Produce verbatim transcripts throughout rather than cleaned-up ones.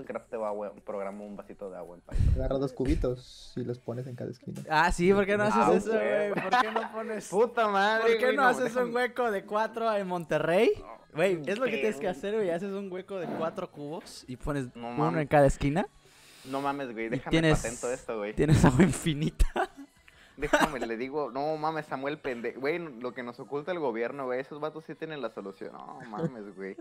güey, crafteo agua, programo un vasito de agua en Python. Agarra dos cubitos y los pones en cada esquina. Ah, sí, ¿por qué no haces ah, eso, güey? ¿Por qué no pones? Puta madre. ¿Por qué güey, no, no haces déjame... un hueco de cuatro en Monterrey? Güey, no, es lo que tienes que hacer, güey. Haces un hueco de cuatro cubos y pones no uno mames. en cada esquina. No mames, güey, déjame tienes, patento esto, güey. Tienes agua infinita. Déjame, le digo, no mames, Samuel pendejo. Güey, lo que nos oculta el gobierno, güey, esos vatos sí tienen la solución. No mames, güey.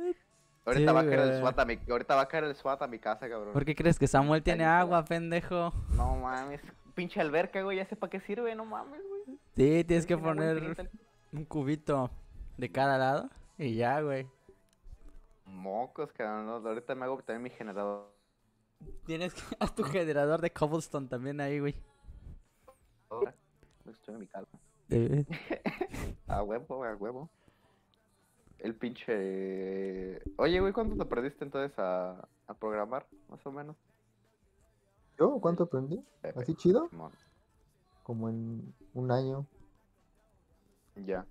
Ahorita, sí, va a caer el SWAT a mi, ahorita va a caer el SWAT a mi casa, cabrón. ¿Por qué crees que Samuel tiene Ay, agua, pendejo? No mames, pinche alberca, güey, ya sé para qué sirve, no mames, güey. Sí, tienes que poner un cubito de cada lado y ya, güey. Mocos, cabrón, ahorita me hago también mi generador. Tienes que hacer tu generador de cobblestone también ahí, güey. Ahora, me estoy en mi calma. Eh. A huevo, a huevo. El pinche... Oye, güey, ¿cuánto te perdiste entonces a, a programar, más o menos? ¿Yo? ¿Cuánto aprendí? Pepe. ¿Así chido? Mon. Como en un año. Ya.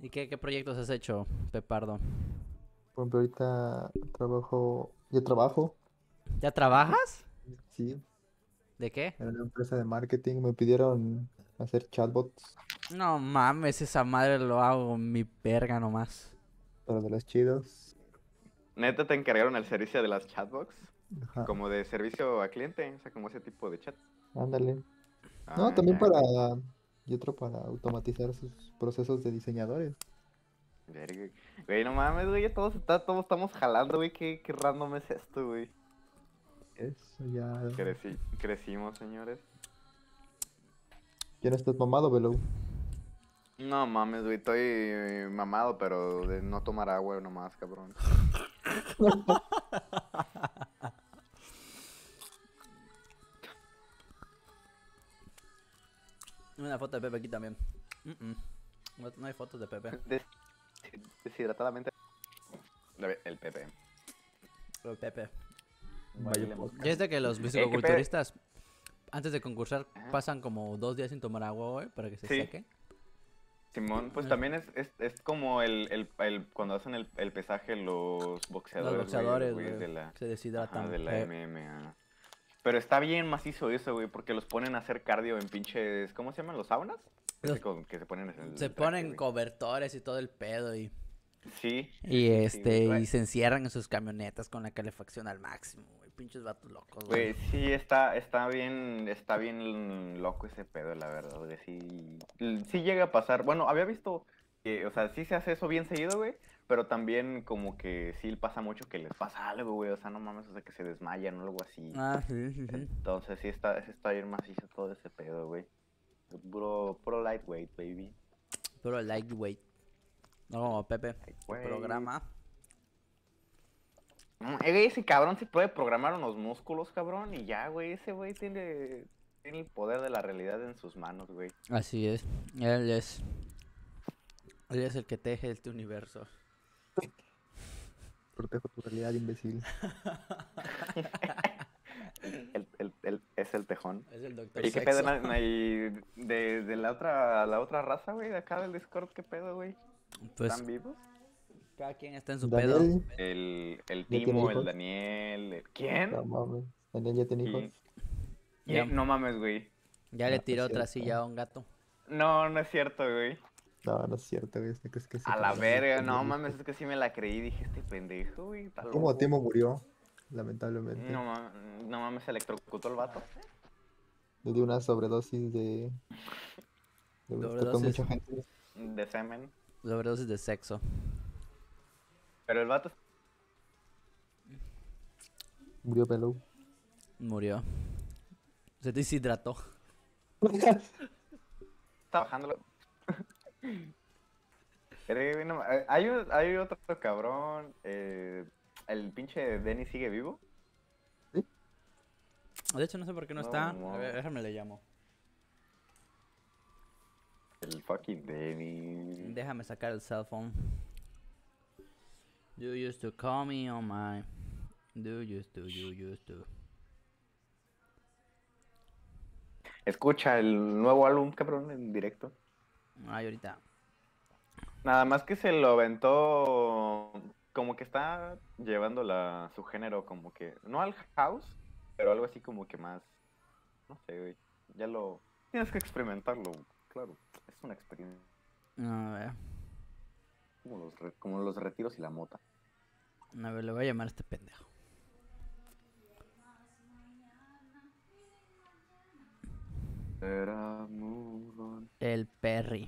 ¿Y qué, qué proyectos has hecho, Pepardo? Por ejemplo, ahorita trabajo... Yo trabajo. ¿Ya trabajas? Sí. ¿De qué? En una empresa de marketing me pidieron hacer chatbots. No mames, esa madre lo hago mi verga nomás. Pero de los chidos. ¿Neta te encargaron el servicio de las chatbots? Ajá. Como de servicio a cliente, o sea, como ese tipo de chat. Ándale. Ah, no, también para... Y otro para automatizar sus procesos de diseñadores. Verga. Güey, no mames, güey, todos, todos estamos jalando, güey. ¿Qué, qué random es esto, güey? Eso ya... Creci crecimos, señores. ¿Quién estás mamado, Belo? No mames, güey, estoy mamado, pero de no tomar agua nomás, cabrón. Una foto de Pepe aquí también. Mm -mm. No, no hay fotos de Pepe. Des deshidratadamente. El Pepe. El Pepe. Ya es de que los fisicoculturistas, eh, antes de concursar, Ajá. pasan como dos días sin tomar agua, güey, para que se sí. seque. Simón, pues también es, es, es como el, el, el cuando hacen el, el pesaje los boxeadores. Los boxeadores, güey, güey, de la, se deshidratan. Ajá, de la eh. M M A. Pero está bien macizo eso, güey, porque los ponen a hacer cardio en pinches, ¿cómo se llaman? ¿Los saunas? Los, que se ponen, en el se traje, ponen cobertores y todo el pedo y... Sí. Y este, sí, y se encierran en sus camionetas con la calefacción al máximo, güey. Pinches vatos locos, güey. Güey, sí, está, está bien, está bien loco ese pedo, la verdad, güey. Sí, sí llega a pasar. Bueno, había visto que, o sea, sí se hace eso bien seguido, güey. Pero también como que sí pasa mucho que les pasa algo, güey. O sea, no mames, o sea, que se desmayan o algo así. Ah, sí, sí, sí. Entonces sí está, está bien macizo todo ese pedo, güey. Puro, puro lightweight, baby. Puro lightweight. No, Pepe, el programa. Ese cabrón se puede programar unos músculos, cabrón, y ya, güey, ese güey tiene, tiene el poder de la realidad en sus manos, güey. Así es, él es, él es el que teje este universo. Protejo tu realidad, imbécil. El, el, el, es el tejón. Es el doctor ¿Y qué sexo. pedo de, de, de la, otra, la otra raza, güey, de acá del Discord? ¿Qué pedo, güey? Pues, ¿están vivos? Cada quien está en su pedo. El, el Timo, el Daniel. El... ¿Quién? No mames. Daniel ya tiene hijos. Ya, no mames, güey. Ya no, le tiró no otra cierto. silla a un gato. No, no es cierto, güey. No, no es cierto, güey. Es que sí, a la verga, no mames. Es que sí me la creí. Dije, este pendejo, güey. ¿Cómo Timo murió? Lamentablemente. No mames, no mames, se electrocutó el vato. Le dio una sobredosis de. de... Sobredosis. Mucha gente. De semen. Sobredosis de sexo. Pero el vato murió pelú. Murió. Se deshidrató. Está bajándolo. Hay, un, hay otro cabrón. Eh, el pinche Denny sigue vivo. ¿Sí? De hecho, no sé por qué no, no está. No. A ver, déjame le llamo. El fucking Denny. Déjame sacar el cell phone. You used to call me on my. You used to, you used to. Escucha el nuevo álbum, cabrón, en directo. Ay, ahorita. Nada más que se lo aventó como que está llevando la, su género como que, no al house, pero algo así como que más, no sé, güey, ya lo, tienes que experimentarlo, claro, es una experiencia. A ver. Como los, re, como los retiros y la mota. A ver, le voy a llamar a este pendejo. El Perry.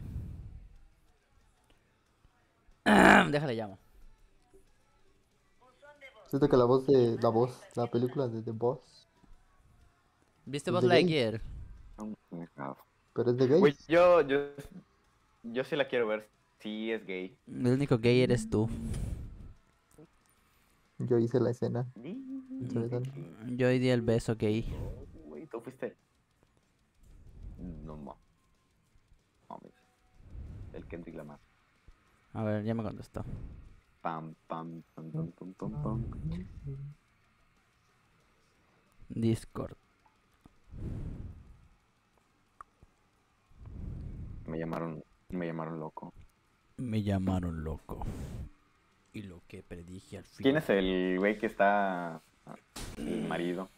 Déjale llamo. Siento que la voz de la voz, la película de The Boss. ¿Viste Boss Lightyear? Pero es de gay. Uy, yo, yo, yo sí la quiero ver. Sí, es gay. El único gay eres tú. Yo hice la escena. Yo di el beso gay. Uy, tú fuiste. No mames. El Kendrick Lamar. A ver, ya me contestó. Pam, pam, pam, pam, pam, pam, pam. Discord. Me llamaron, me llamaron loco. Me llamaron loco. Y lo que predije al fin. ¿Quién es el güey que está el marido?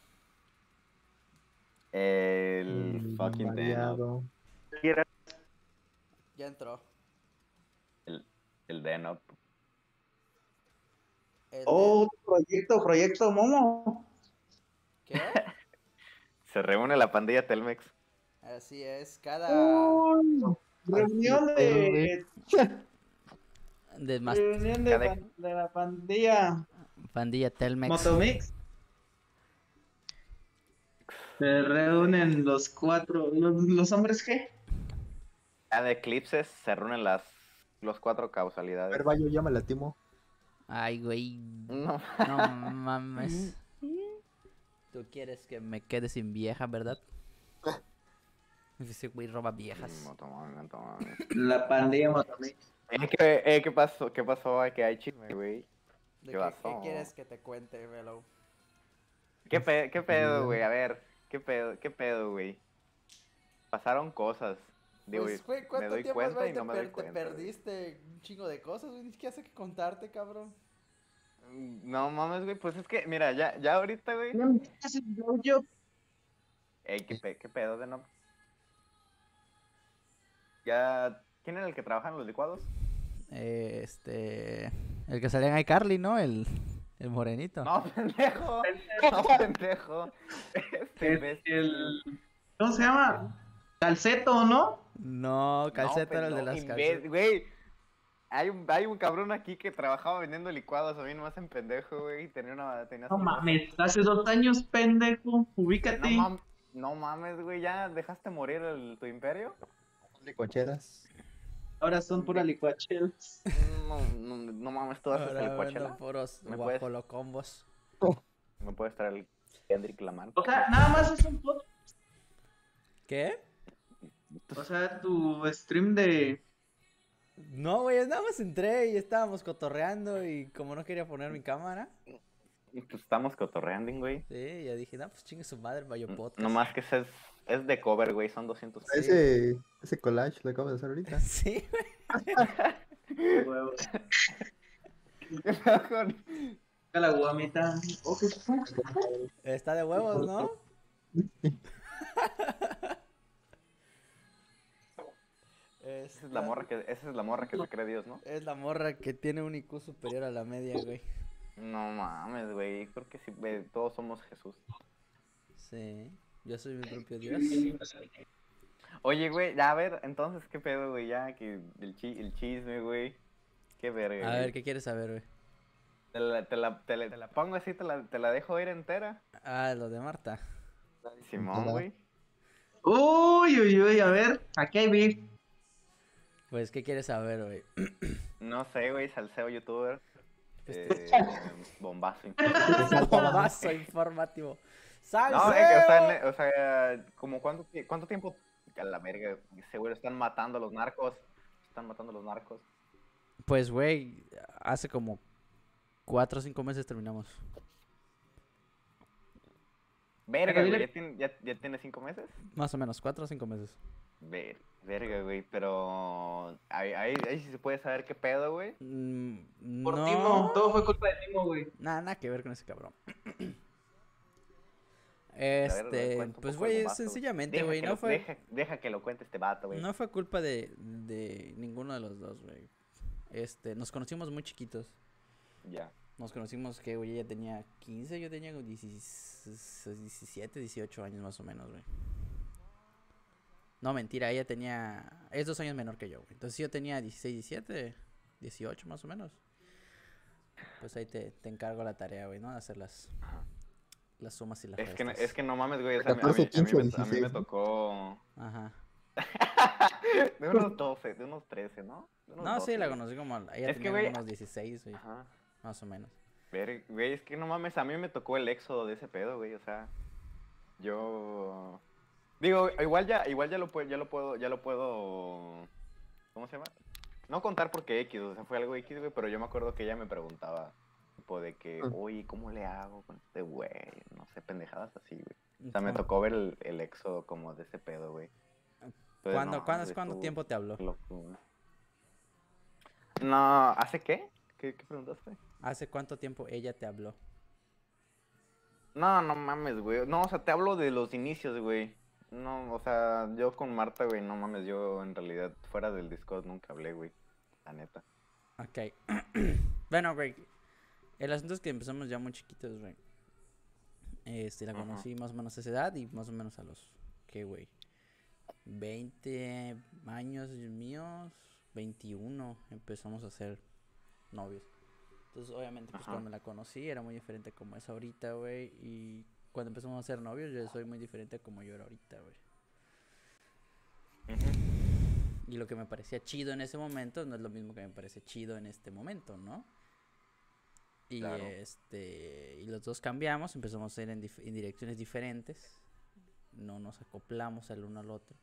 El fucking Denop. Ya entró. El, el Denop. Oh, proyecto, proyecto Momo. ¿Qué? Se reúne la pandilla Telmex. Así es, cada oh, reunión de de más... reunión de, cada... de la pandilla. Pandilla Telmex. Motomix. Se reúnen los cuatro, los, los hombres qué. Cada eclipses se reúnen las los cuatro causalidades. Pero yo ya me la timo. Ay, güey. No, no mames. Tú quieres que me quede sin vieja, ¿verdad? Ese güey roba viejas. La pandilla Motomix. Eh, ¿qué, eh, ¿Qué pasó? ¿Qué pasó? ¿Qué hay chisme, güey? ¿Qué, ¿Qué, ¿Qué quieres que te cuente, Velo? ¿Qué, pe ¿Qué pedo, güey? A ver, ¿qué pedo, qué pedo, güey? Pasaron cosas. Digo, pues, güey, ¿cuánto me doy tiempo cuenta y no me doy cuenta? Te perdiste güey. Un chingo de cosas, güey. Ni siquiera sé qué contarte, cabrón. No mames, güey. Pues es que, mira, ya, ya ahorita, güey. No me haces rollo. Ey, ¿qué, pe ¿qué pedo de no? Ya. ¿Quién era el que trabajaba en los licuados? Eh, este. El que salía en iCarly, ¿no? El. El morenito. No, pendejo. No, pendejo. Este es el... ¿Cómo se llama? Calceto, ¿no? No, Calceto no, era el de las calcetas. Güey, hay un, hay un cabrón aquí que trabajaba vendiendo licuados. A mí nomás en pendejo, güey. Tenía una... Tenía no mames, hace dos años, pendejo. Ubícate. No, mam no mames, güey. ¿Ya dejaste morir el, tu imperio? Licocheras. Ahora son puras licuachelas. No, no, no mames, todas esas licuachelas. Puros guajolocombos. Me puedes traer el Kendrick Lamar. O sea, nada más es un podcast. ¿Qué? O sea, tu stream de... No, güey, nada más entré y estábamos cotorreando y como no quería poner mi cámara... Pues estamos cotorreando, güey. Sí, ya dije, no, pues chingue su madre, mayo podcast. Nomás que ese es, es de cover, güey, son doscientos. Ese, ese collage lo acabas de hacer ahorita. Sí, güey. Huevos. La guamita. Está de huevos, ¿no? Esa es la morra que, esa es la morra que se cree Dios, ¿no? Es la morra que tiene un I Q superior a la media, güey. No mames, güey, creo que sí, wey, todos somos Jesús. Sí, yo soy mi propio Dios. Oye, güey, a ver, entonces, ¿qué pedo, güey? Ya, que el, chi el chisme, güey. Qué verga. A ver, wey. ¿Qué quieres saber, güey? Te la, te, la, te, la, te la pongo así, te la, te la dejo ir entera. Ah, lo de Marta. Simón, güey. Uy, uy, uy, a ver, aquí hay beef. Pues, ¿qué quieres saber, güey? No sé, güey, salseo youtuber. Eh, bombazo informativo. Bombazo informativo. ¡Salseo! No, es que, o sea, o sea, como cuánto, cuánto tiempo a la verga, seguro están matando a los narcos. Están matando a los narcos. Pues, güey, hace como cuatro o cinco meses terminamos. Verga, güey, ¿ya tiene, ya, ya tiene cinco meses? Más o menos, cuatro o cinco meses. Ver, verga, güey, pero... Ahí, ahí, ahí sí se puede saber qué pedo, güey. Mm, Por no. Timo, todo fue culpa de Timo, güey. Nada, nada que ver con ese cabrón. Este, ver, pues, güey, sencillamente, güey, no lo, fue... Deja, deja que lo cuente este vato, güey. No fue culpa de, de ninguno de los dos, güey. Este, nos conocimos muy chiquitos. Ya. Nos conocimos que, güey, ella tenía quince, yo tenía diecisiete, dieciocho años más o menos, güey. No, mentira, ella tenía... Es dos años menor que yo, güey. Entonces yo tenía dieciséis, diecisiete, dieciocho más o menos. Pues ahí te, te encargo la tarea, güey, ¿no? De hacer las, las sumas y las restas. Es que no, es que no mames, güey. O sea, a, mí, a, mí, a, mí me, a mí me tocó... Ajá. De unos doce, de unos trece, ¿no? De unos no, doce. Sí, la conocí como... Ella es tenía que, unos dieciséis, güey. Ajá. Más o menos. Pero, güey, es que no mames, a mí me tocó el éxodo de ese pedo, güey, o sea, yo... Digo, igual ya, igual ya lo puedo, ya lo puedo, ya lo puedo... ¿Cómo se llama? No contar porque X, o sea, fue algo X, güey, pero yo me acuerdo que ella me preguntaba, tipo, de que, oye, ¿cómo le hago con este güey? No sé, pendejadas así, güey. O sea, me tocó ver el, el éxodo como de ese pedo, güey. Entonces, ¿Cuándo, no, ¿cuándo es cuánto tiempo te habló? Loco, no, ¿hace qué? ¿Qué, ¿Qué preguntaste? ¿Hace cuánto tiempo ella te habló? No, no mames, güey. No, o sea, te hablo de los inicios, güey. No, o sea, yo con Marta, güey, no mames. Yo, en realidad, fuera del Discord nunca hablé, güey. La neta. Ok. Bueno, güey. El asunto es que empezamos ya muy chiquitos, güey. Este, la conocí uh-huh. más o menos a esa edad y más o menos a los... ¿Qué, güey? veinte años míos. veintiuno empezamos a hacer... novios. Entonces, obviamente, pues, Ajá. cuando me la conocí era muy diferente como es ahorita, güey. Y cuando empezamos a ser novios, yo soy muy diferente como yo era ahorita, güey. Y lo que me parecía chido en ese momento no es lo mismo que me parece chido en este momento, ¿no? Y claro. este... Y los dos cambiamos, empezamos a ir en, dif en direcciones diferentes. No nos acoplamos el uno al otro.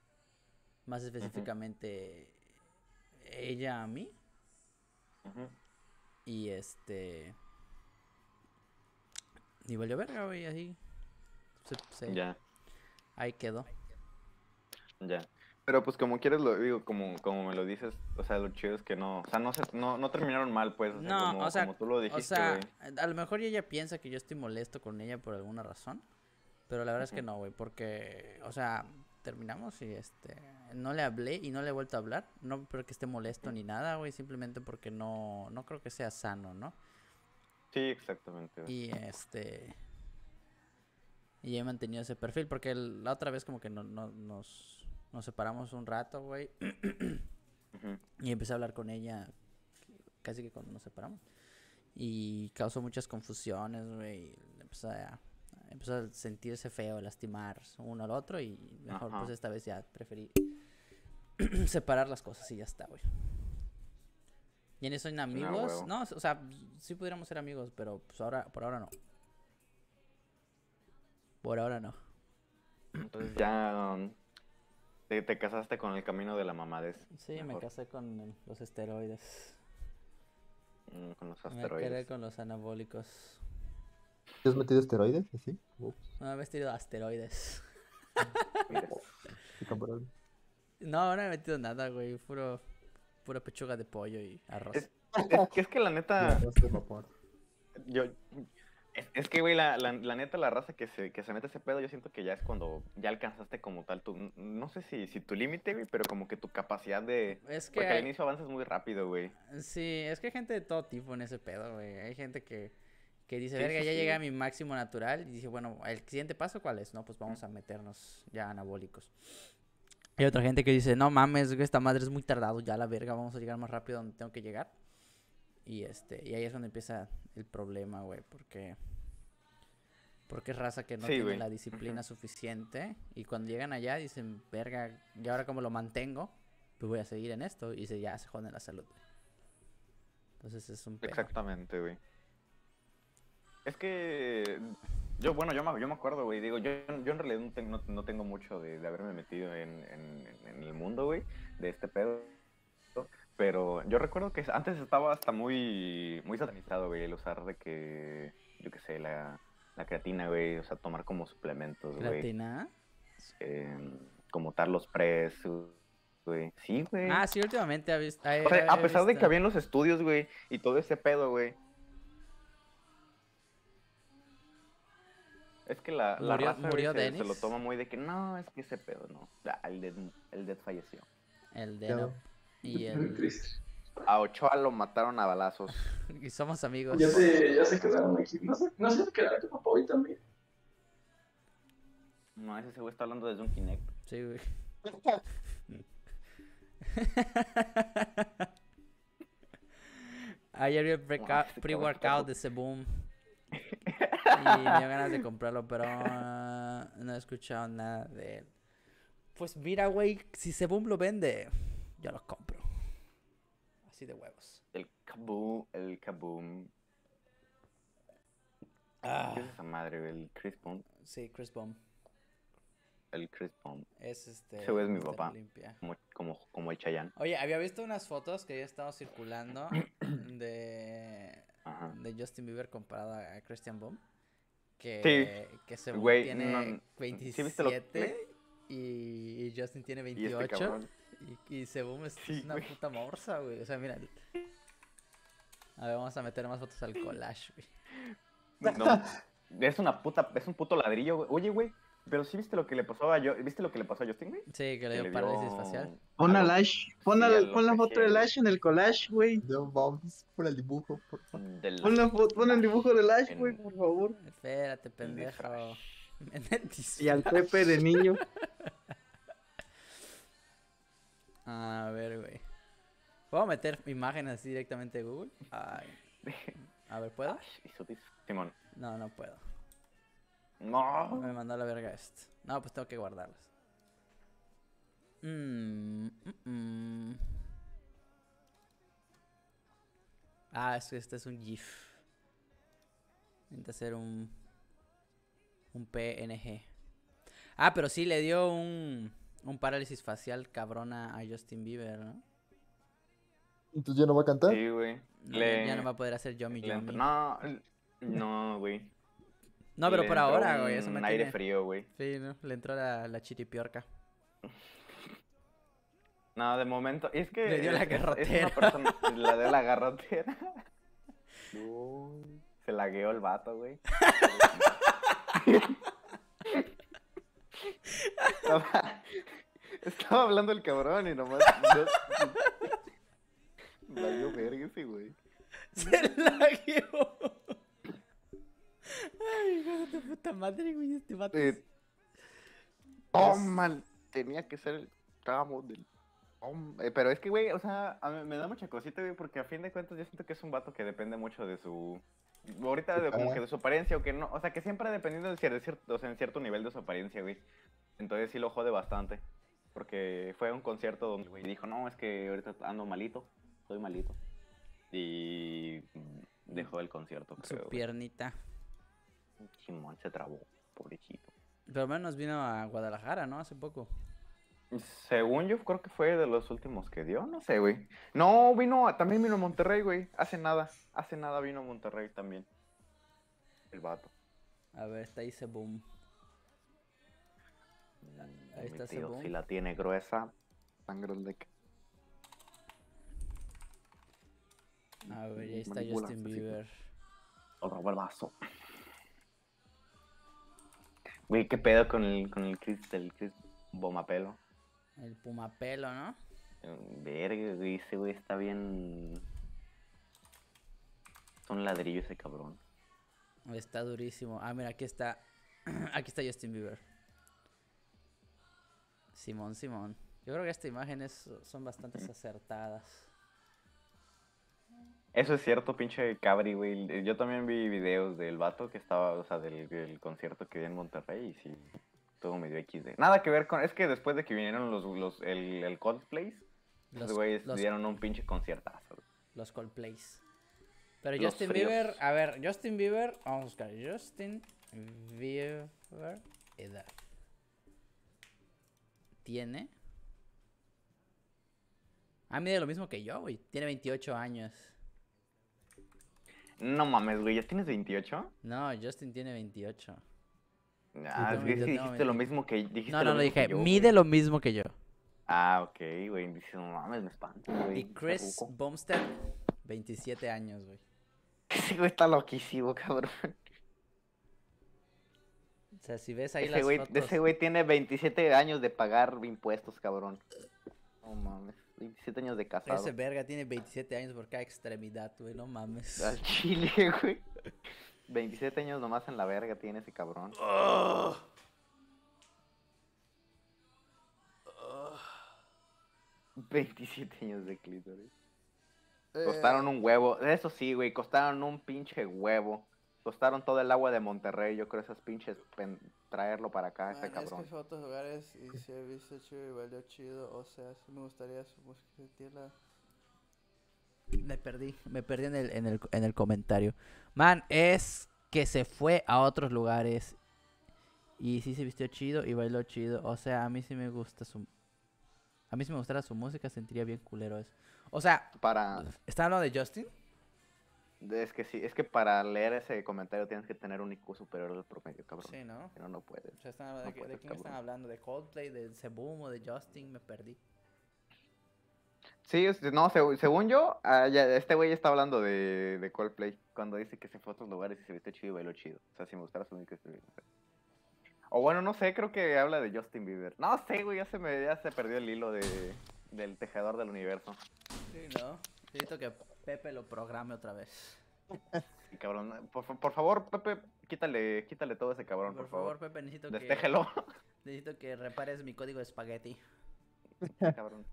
Más específicamente, Ajá. ella a mí. Ajá. Y este... Y valió verga, güey, así. Se, se... Ya. Ahí quedó. Ya. Pero pues como quieres lo digo, como, como me lo dices, o sea, lo chido es que no... O sea, no, se, no, no terminaron mal, pues. O sea, no, como, o sea, como tú lo dijiste, o sea, a lo mejor ella piensa que yo estoy molesto con ella por alguna razón. Pero la verdad uh-huh. es que no, güey, porque... O sea, terminamos y este... No le hablé y no le he vuelto a hablar. No porque esté molesto ni nada, güey. Simplemente porque no, no creo que sea sano, ¿no? Sí, exactamente. Y este... Y he mantenido ese perfil. Porque el, la otra vez como que no, no, nos, nos separamos un rato, güey. Uh-huh. Y empecé a hablar con ella casi que cuando nos separamos. Y causó muchas confusiones, güey. Empecé a... Empezó a sentirse feo, lastimar uno al otro y mejor Ajá. pues esta vez ya preferí separar las cosas y ya está, güey. ¿Y en eso son amigos? No, no, o sea, sí pudiéramos ser amigos, pero pues ahora, por ahora no. Por ahora no. Entonces ya um, te, te casaste con el camino de la mamadez. Sí, mejor. Me casé con el, los esteroides. Mm, con los asteroides. Me quedé con los anabólicos. ¿Te has metido esteroides? ¿Sí? No, me he metido asteroides. No, no me he metido nada, güey. Puro, pura pechuga de pollo y arroz. Es, es, que, es que la neta... Yo, es, es que, güey, la, la, la neta, la raza que se, que se mete ese pedo, yo siento que ya es cuando ya alcanzaste como tal tu... No sé si, si tu límite, güey, pero como que tu capacidad de... Es que porque hay... al inicio avanzas muy rápido, güey. Sí, es que hay gente de todo tipo en ese pedo, güey. Hay gente que... Que dice, sí, verga, sí, ya sí. llegué a mi máximo natural. Y dice, bueno, ¿el siguiente paso cuál es? No, pues vamos a meternos ya anabólicos. Hay otra gente que dice, no mames, esta madre es muy tardado. Ya la verga, vamos a llegar más rápido donde tengo que llegar. Y este y ahí es donde empieza el problema, güey. Porque, porque es raza que no sí, tiene güey. la disciplina uh-huh. suficiente. Y cuando llegan allá dicen, verga, ¿y ahora cómo lo mantengo? Pues voy a seguir en esto. Y se, ya se joden la salud. Entonces es un pedo. Exactamente, güey. Es que yo, bueno, yo me, yo me acuerdo, güey, digo, yo, yo en realidad no tengo, no tengo mucho de, de haberme metido en, en, en el mundo, güey, de este pedo, pero yo recuerdo que antes estaba hasta muy, muy satanizado, güey, el usar de que, yo qué sé, la, La creatina, güey, o sea, tomar como suplementos, güey. ¿Creatina? Eh, como Tarlos Press, güey. Sí, güey. Ah, sí, últimamente ha visto. Ay, o sea, a pesar visto. de que habían los estudios, güey, y todo ese pedo, güey. Es que la, la murió, raza murió se, se lo toma muy de que no, es que ese pedo, no. El Dead, el Dead falleció. El Dead no. Y el... Triste. A Ochoa lo mataron a balazos. Y somos amigos. Ya se, ya se quedaron aquí. No sé, no sé si quedaron con Papoy también. No, ese güey está hablando desde un Kinect. Sí, güey. Ayer vi el pre-workout de Sebum. Y me dio ganas de comprarlo, pero uh, no he escuchado nada de él. Pues mira, güey, si Sebum lo vende, yo lo compro. Así de huevos. El Kaboom, el Kaboom. Ah. ¿Qué es esa madre, güey? ¿El Chris Bomb? Sí, Chris Bomb. El Chris Bomb. Es este... Ese güey es mi papá. Como, como, como el Chayanne. Oye, había visto unas fotos que ya estaban circulando de... Ajá. De Justin Bieber comparado a Christian Bomb. Que, sí. Que según güey, tiene no, no. veintisiete ¿Sí y, y Justin tiene veintiocho. Y, este y, y Sebum es sí, una güey. puta morsa, güey. O sea, mira. A ver, vamos a meter más fotos al collage, güey. No, es una puta, es un puto ladrillo, güey. Oye, güey, pero sí viste lo que le pasó a yo, ¿viste lo que le pasó a Justin, güey? Sí, que le dio parálisis dio... facial. Pon a Lash, pon, sí, al, pon la foto de Lash en el collage, güey. No vamos, pon el dibujo, por favor. Del... Pon, la pon el dibujo de Lash, güey, en... por favor. Espérate, pendejo. Y al Pepe de niño. A ver, güey. ¿Puedo meter imágenes así directamente de Google? Ay. A ver, ¿puedo? Simón. No, no puedo. No. Me mandó la verga esto. No, pues tengo que guardarlas. Mm, mm, mm. Ah, es que este es un GIF. Intenta hacer un... Un P N G. Ah, pero sí, le dio un... Un parálisis facial cabrona a Justin Bieber, ¿no? ¿Entonces ya no va a cantar? Sí, güey. No, le... Ya no va a poder hacer Yomi Yomi. No, no, güey. No, pero por ahora, güey, eso me tiene... aire frío, güey. Sí, ¿no? Le entró la, la chiripiorca. No, de momento... Es que... Le dio la garrotera. Es una persona... Le dio la garrotera. Uy, se lagueó el vato, güey. estaba... estaba hablando el cabrón y nomás... Lagueó verga ese, güey. Se lagueó... Ay, hijo de puta madre, güey, este vato. Eh, oh, es... mal. Tenía que ser el tramo del... Oh, eh, pero es que, güey, o sea, a mí me da mucha cosita, güey, porque a fin de cuentas yo siento que es un vato que depende mucho de su... Ahorita de, como que de su apariencia o que no... O sea, que siempre dependiendo de cierto, o sea, en cierto nivel de su apariencia, güey. Entonces sí lo jode bastante. Porque fue a un concierto donde, güey, dijo, no, es que ahorita ando malito. Estoy malito. Y... dejó el concierto, creo. Su piernita. Güey. Simón se trabó, pobrecito. Pero al menos vino a Guadalajara, ¿no? Hace poco. Según yo, creo que fue de los últimos que dio, no sé, güey. No, vino, a, también vino a Monterrey, güey. Hace nada, hace nada vino a Monterrey también. El vato. A ver, está ahí Sebum. Ahí está Sebum. Si la tiene gruesa, tan grande que... A ver, ahí está Justin Bieber. O robó el vaso. Güey, qué pedo con el, con el Chris, el Chris Bomapelo. El Pumapelo, ¿no? Verga, güey, ese güey está bien... Son ladrillos ese cabrón. Está durísimo. Ah, mira, aquí está... Aquí está Justin Bieber. Simón, Simón. Yo creo que estas imágenes son bastante acertadas. Eso es cierto, pinche cabri, güey. Yo también vi videos del vato que estaba, o sea, del, del concierto que vi en Monterrey y sí, todo medio equis de. Nada que ver con... Es que después de que vinieron los, los el, el Coldplay, los güeyes dieron un pinche conciertazo. Wey. Los Coldplays. Pero los Justin fríos. Bieber... A ver, Justin Bieber... Vamos a buscar Justin Bieber edad. Tiene... Ah, mide lo mismo que yo, güey. Tiene veintiocho años. No mames, güey, ¿ya tienes veintiocho? No, Justin tiene veintiocho. Ah, es que dijiste lo mismo que... No, no, lo dije, mide lo mismo que yo. Ah, ok, güey, dice, no mames, me espanto, güey. Y Chris Bumstead, veintisiete años, güey. Ese güey está loquísimo, cabrón. O sea, si ves ahí ese las güey, fotos... Ese güey tiene veintisiete años de pagar impuestos, cabrón. No mames, veintisiete años de casado. Ese verga tiene veintisiete años por cada extremidad, güey, no mames. Al chile, güey. veintisiete años nomás en la verga tiene ese cabrón. Oh. Oh. veintisiete años de clítoris. Eh. Costaron un huevo. Eso sí, güey, costaron un pinche huevo. Costaron todo el agua de Monterrey, yo creo, esas pinches, pen, traerlo para acá, man, ese cabrón. Es que fotos, lugares y servicio chido y valió chido, o sea, sí me gustaría sentirla. Me perdí, me perdí en el, en el, en el comentario. Man, es que se fue a otros lugares y sí se vistió chido y bailó chido, o sea, a mí sí me gusta su... A mí si me gustara su música sentiría bien culero eso. O sea, para... ¿está hablando de Justin? Es que sí, es que para leer ese comentario tienes que tener un I Q superior al promedio, cabrón. Sí, ¿no? No, no puedes. O sea, están, no ¿de, puedes, ¿de quién cabrón. Están hablando? ¿De Coldplay, de Sebum o de Justin? Me perdí. Sí, no, según yo, este güey está hablando de, de Coldplay cuando dice que se fue a otros lugares y se viste chido y bailó chido. O sea, si me gustara su única historia. O bueno, no sé, creo que habla de Justin Bieber. No sé, güey, ya se me ya se perdió el hilo de, del tejedor del universo. Sí, ¿no? Necesito que Pepe lo programe otra vez. Sí, cabrón, por, por favor, Pepe, quítale, quítale todo ese cabrón, por, por favor. Por favor, Pepe, necesito Destéjelo. que... Necesito que repares mi código de espagueti. Sí, cabrón.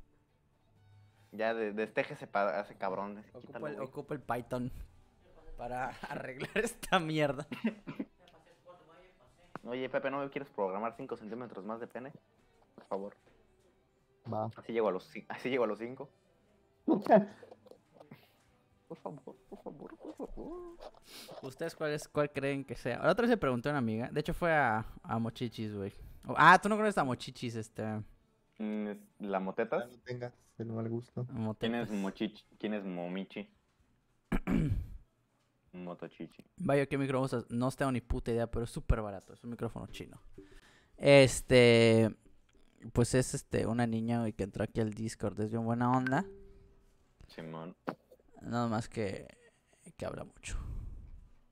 Ya, de, destéjese para ese cabrón. Ocupa el, ocupa el Python para arreglar esta mierda. Oye, Pepe, ¿no me quieres programar cinco centímetros más de pene? Por favor. Va. Así llego a los así llego a los cinco. Por favor, por favor, por favor. ¿Ustedes cuál, es, cuál creen que sea? La otra vez se preguntó una amiga. De hecho, fue a, a Mochichis, güey. Oh, ah, tú no conoces a Mochichis, este... ¿La motetas? No tengas el mal gusto. ¿Quién es Mochichi? ¿Quién es Momichi? Motochichi. Vaya, ¿qué micrófono usas? No tengo ni puta idea, pero es súper barato. Es un micrófono chino. Este... Pues es este una niña, güey, que entró aquí al Discord. Es bien buena onda. Simón. Nada más que... Que habla mucho.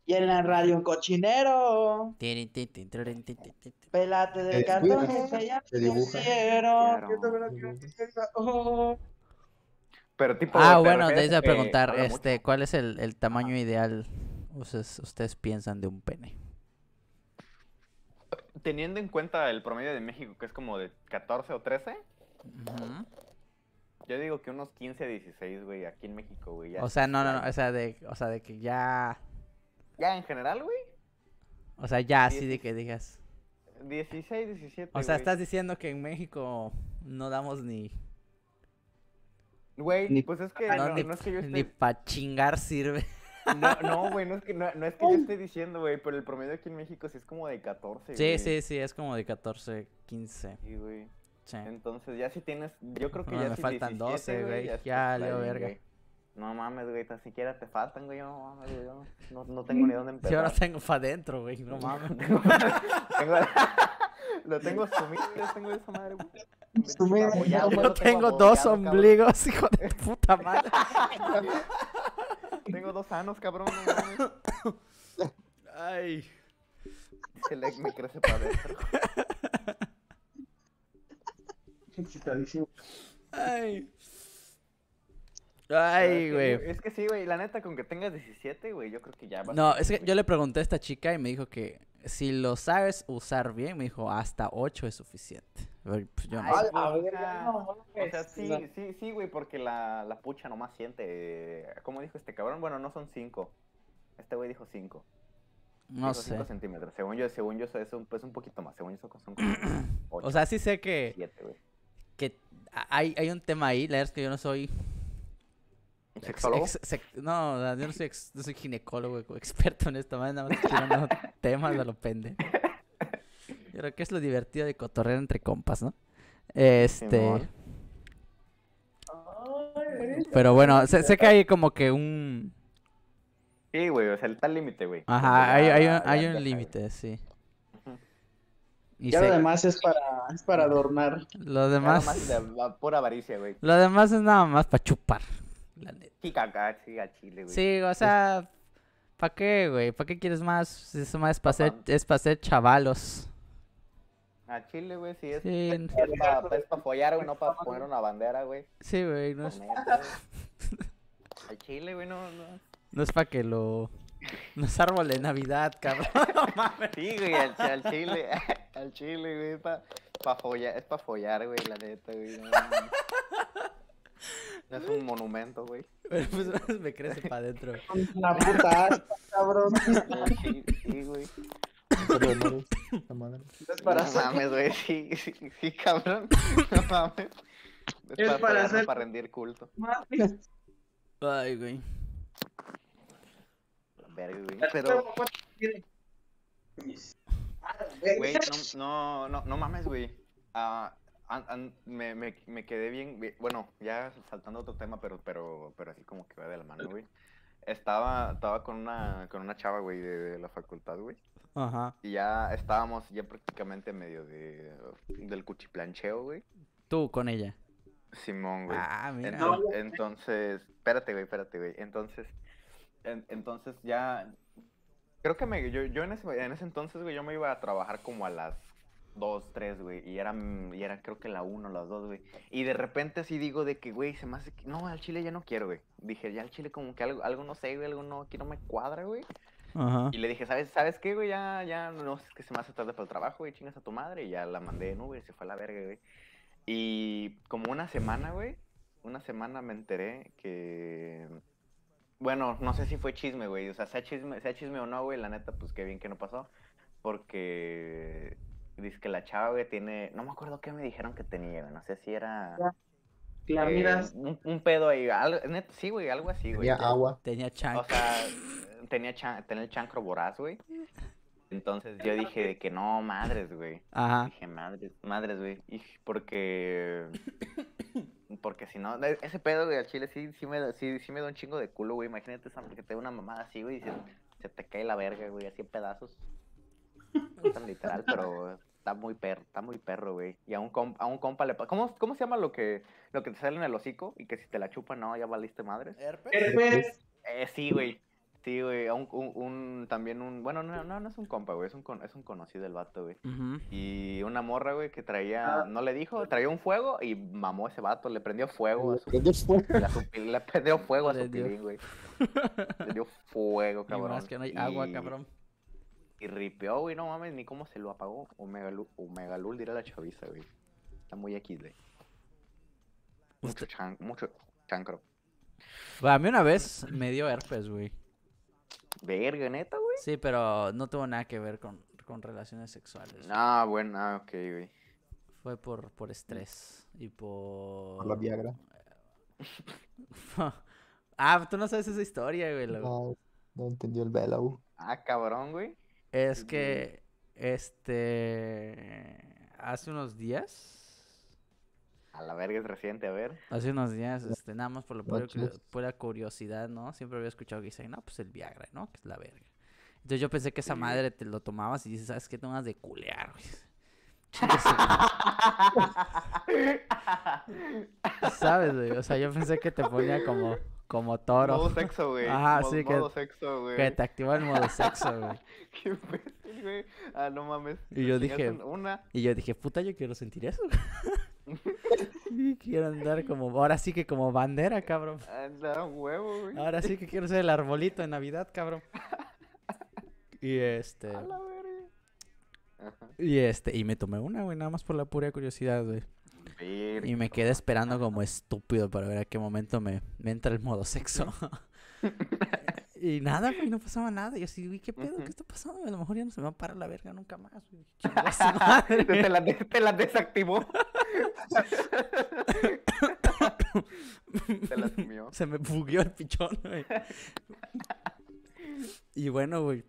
Y en la radio un cochinero. Pelate de cartón. Pero tipo... Ah, bueno, te iba a preguntar, este, ¿cuál es el, el tamaño ideal ustedes, ustedes piensan de un pene? Teniendo en cuenta el promedio de México, que es como de catorce o trece. Uh-huh. Yo digo que unos quince, dieciséis, güey, aquí en México, güey. O sea, no, no, no, o sea, de, o sea, de que ya... Ya en general, güey. O sea, ya así de que digas. dieciséis, diecisiete. O sea, güey, estás diciendo que en México no damos ni... Güey, ni, pues es que no, no, ni, no es que yo esté... Ni pa' chingar sirve. No, no, güey, no es que, no, no es que yo esté diciendo, güey, pero el promedio aquí en México sí es como de catorce, sí, güey. Sí, sí, sí, es como de catorce, quince. Sí, güey. Sí. Entonces ya si tienes... Yo creo que no, ya me si faltan diecisiete, doce, güey. Ya, ya leo verga. Güey. No mames, güey, tan siquiera te faltan, güey, no mames, güey, no, no, no tengo ni dónde empezar. Si sí, ahora tengo para adentro, güey, no mames. tengo, lo tengo sumido, tengo esa madre, güey. Sumido. Yo tengo, tengo dos ombligos, cabrón. Hijo de puta madre. Tengo dos anos, cabrón, no mames. Ay. Dice Lec, me crece para adentro. Excitadísimo. Ay. Ay, güey. Es que sí, güey, la neta, con que tengas diecisiete, güey, yo creo que ya va. No, es que yo le pregunté a esta chica y me dijo que si lo sabes usar bien, me dijo, hasta ocho es suficiente. Yo no. Ay, a ver, no, no, o sea, sí, no. sí, sí, güey, porque la, la pucha nomás siente, ¿cómo dijo este cabrón? Bueno, no son cinco. Este güey dijo cinco. No dijo sé. cinco centímetros. Según yo, según yo, eso es un, pues, un poquito más. Según yo, son como ocho. O sea, sí sé que, siete, güey, que hay, hay un tema ahí, la verdad es que yo no soy... ¿Sexólogo? Ex, ex, ex, no, yo no soy, ex, no soy ginecólogo, experto en esta madre, nada más tirando temas a lo pendejo. Yo creo que es lo divertido de cotorrear entre compas, ¿no? Este... Pero bueno, sé, sé que hay como que un... Sí, güey, o sea, está el límite, güey. Ajá, hay, hay un, hay un límite, sí. Y, y se... lo demás es para, es para adornar. Lo demás... Lo demás es de pura avaricia, güey. Lo demás es nada más para chupar. Sí, caca, sí, a chile, güey. Sí, o sea... ¿Para qué, güey? ¿Para qué quieres más? Es más para ser, es para ser chavalos. A chile, güey, sí. Es, sí. es para pa follar, güey, no para poner una bandera, güey. Sí, güey, no es... A chile, güey, no... no. No es para que lo... No es árbol de Navidad, cabrón. No mames. Sí, güey, al, al chile. Al chile, güey. Pa, pa follar, es para follar, güey, la neta, güey. No, no es un monumento, güey. Pero pues me crece para adentro. La puta aspa, cabrón. Sí, sí, güey. Pero no, la madre. Es para no mames, güey. Sí, sí, sí, cabrón. No mames. Es, es para hacer... para rendir culto. Mames. Ay, güey. Pero... Güey, no, no, no, no mames, güey. Uh, me, me, me quedé bien, bueno, ya saltando a otro tema, pero, pero, pero así como que va de la mano, güey. Estaba, estaba con una, con una chava, güey, de, de la facultad, güey. Ajá. Y ya estábamos ya prácticamente medio de, del cuchiplancheo, güey. Tú con ella. Simón, güey. Ah, mira. Entonces, entonces espérate, güey, espérate, güey. Entonces... Entonces ya, creo que me, yo, yo en, ese, en ese entonces, güey, yo me iba a trabajar como a las dos, tres, güey, y era, y era creo que la una o las dos, güey, y de repente así digo de que, güey, se me hace, no, al chile ya no quiero, güey, dije, ya al chile como que algo, algo no sé, güey, algo no, aquí no me cuadra, güey. Ajá. Y le dije, ¿sabes, ¿sabes qué, güey? Ya, ya, no, es que se me hace tarde para el trabajo, güey, chingas a tu madre, y ya la mandé, no, güey, se fue a la verga, güey, y como una semana, güey, una semana me enteré que... Bueno, no sé si fue chisme, güey, o sea, sea chisme, sea chisme o no, güey, la neta, pues qué bien que no pasó, porque dice que la chava, güey, tiene, no me acuerdo qué me dijeron que tenía, güey, no sé si era... La eh, miras. Un, un pedo ahí, algo, neta, sí, güey, algo así, güey. Tenía agua. Tenía chancro. O sea, tenía, chan, tenía el chancro voraz, güey. Entonces yo dije de que no, madres, güey. Ajá. Dije, madres, madres, güey, y porque... Porque si no, ese pedo, güey, al chile sí, sí, me, sí, sí me da un chingo de culo, güey. Imagínate que te da una mamada así, güey, y se, se te cae la verga, güey, así en pedazos. No es tan literal, pero está muy perro, está muy perro, güey. Y a un, comp, a un compa le pasa... ¿Cómo, ¿Cómo se llama lo que, lo que te sale en el hocico? Y que si te la chupa, no, ya valiste madres. ¿Herpes? ¿Herpes? Eh, sí, güey. Sí, güey, un, un, un, también un... Bueno, no, no, no es un compa, güey, es un, con, es un conocido del vato, güey. Uh-huh. Y una morra, güey, que traía... No le dijo, traía un fuego y mamó ese vato, le prendió fuego a su... Le, su, le prendió fuego a su pilín, güey. Le dio fuego, cabrón. Y más que no hay agua, y, cabrón. Y ripeó, güey, no mames, ni cómo se lo apagó. Omegalul, Omegalul dirá la chaviza, güey. Está muy aquí, güey. Mucho, chan, mucho chancro. Bueno, a mí una vez me dio herpes, güey. Verga, neta, güey. Sí, pero no tuvo nada que ver con, con relaciones sexuales. Ah, bueno, ah, ok, güey. Fue por, por estrés y por... Por la Viagra. Ah, tú no sabes esa historia, güey. No, no entendió el velo. Ah, cabrón, güey. Es que, este... Hace unos días... A la verga, es reciente, a ver. Hace unos días, este, nada más por la pura, pura curiosidad, ¿no? Siempre había escuchado que dicen, no, pues el Viagra, ¿no? Que es la verga. Entonces yo pensé que esa madre te lo tomabas y dices, ¿sabes qué? Tomas de culear, güey. ¿Sabes, güey? O sea, yo pensé que te ponía como, como toro. Modo sexo, güey. Ajá, modo, sí, modo que, sexo, güey. Que te activó el modo sexo, güey. Qué imbécil, güey. Ah, no mames. Y yo dije, una... y yo dije, puta, yo quiero sentir eso. Quiero andar como, ahora sí que como bandera, cabrón. Andar a huevo, güey. Ahora sí que quiero ser el arbolito de Navidad, cabrón. Y este... A la verga. Ajá. Y este, y me tomé una, güey, nada más por la pura curiosidad, güey. Verga. Y me quedé esperando como estúpido para ver a qué momento me, me entra el modo sexo. Y nada, güey, no pasaba nada. Y así, güey, ¿qué pedo? Uh-huh. ¿Qué está pasando? A lo mejor ya no se me va a parar la verga nunca más, güey. Madre. Te, la de, te la desactivó. Te la sumió. Se me bugueó el pichón, güey. Y bueno, güey.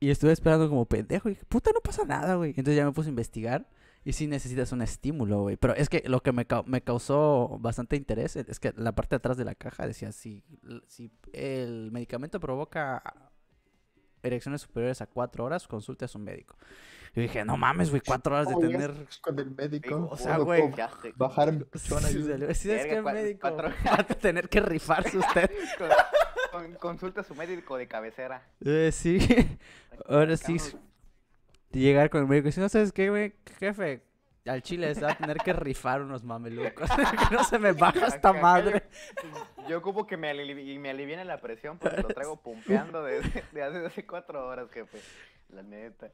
Y estuve esperando como pendejo. Y dije, puta, no pasa nada, güey. Entonces ya me puse a investigar. Y sí necesitas un estímulo, güey. Pero es que lo que me, ca me causó bastante interés es que la parte de atrás de la caja decía, si, si el medicamento provoca erecciones superiores a cuatro horas, consulte a su médico. Y dije, no mames, güey, cuatro horas de oh, tener... Con el médico. O sea, güey, bajar... Sí, sí, es que el médico cuatro... va a tener que rifarse usted. Con, consulta a su médico de cabecera. Eh, sí. Ahora sí. Llegar con el médico y decir, no sabes qué, güey, jefe, al chile se va a tener que rifar unos mamelucos. Que no se me baja esta madre. Yo ocupo que me, aliv me aliviene la presión porque lo traigo pumpeando desde, desde hace cuatro horas, jefe. La neta.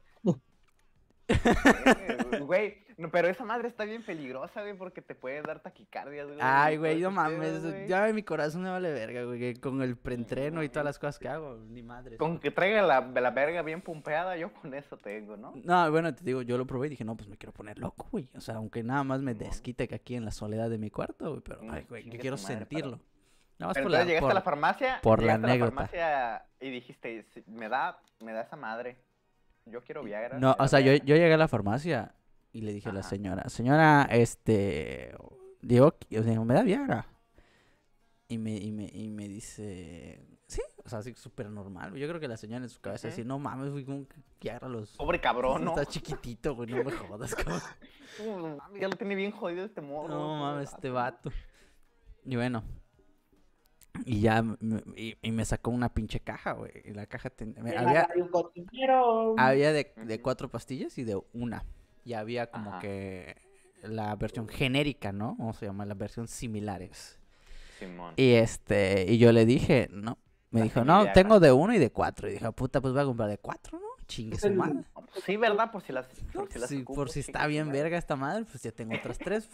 Güey, no, pero esa madre está bien peligrosa, güey, porque te puede dar taquicardias, güey. Ay, güey, no mames, wey. Ya mi corazón me vale verga, güey, con el preentreno y todas las cosas que hago, ni madre. Con que traiga la, la verga bien pumpeada, yo con eso tengo, ¿no? No, bueno, te digo, yo lo probé y dije, no, pues me quiero poner loco, güey. O sea, aunque nada más me desquite que aquí en la soledad de mi cuarto, güey, pero, ay, güey, yo quiero madre, sentirlo. Pero... Nada más por la, llegaste por, a la farmacia, por la anécdota. A la farmacia y dijiste, me da, me da esa madre. Yo quiero Viagra. No, o sea, yo, yo llegué a la farmacia y le dije Ajá. a la señora, señora, este, digo, me da Viagra. Y me, y me, y me dice, sí, o sea, así súper normal. Yo creo que la señora en su cabeza así, no mames, güey, como que Viagra los... Pobre cabrón, ¿no? Está chiquitito, güey, no me jodas, cabrón. Ya lo tiene bien jodido este morro. No mames, este vato. Y bueno... Y ya, y, y me sacó una pinche caja, güey. Y la caja ten... había, había de, de cuatro pastillas y de una. Y había como Ajá. que la versión genérica, ¿no? ¿Cómo se llama? La versión similares. Simón. Y este, y yo le dije, no. Me la dijo, familiar, no, tengo de uno y de cuatro. Y dije, puta, pues voy a comprar de cuatro, ¿no? Chingue su madre. Sí, ¿verdad? Por si las, por si, las sí, ocupo, por si está bien verga esta madre, pues ya tengo otras tres.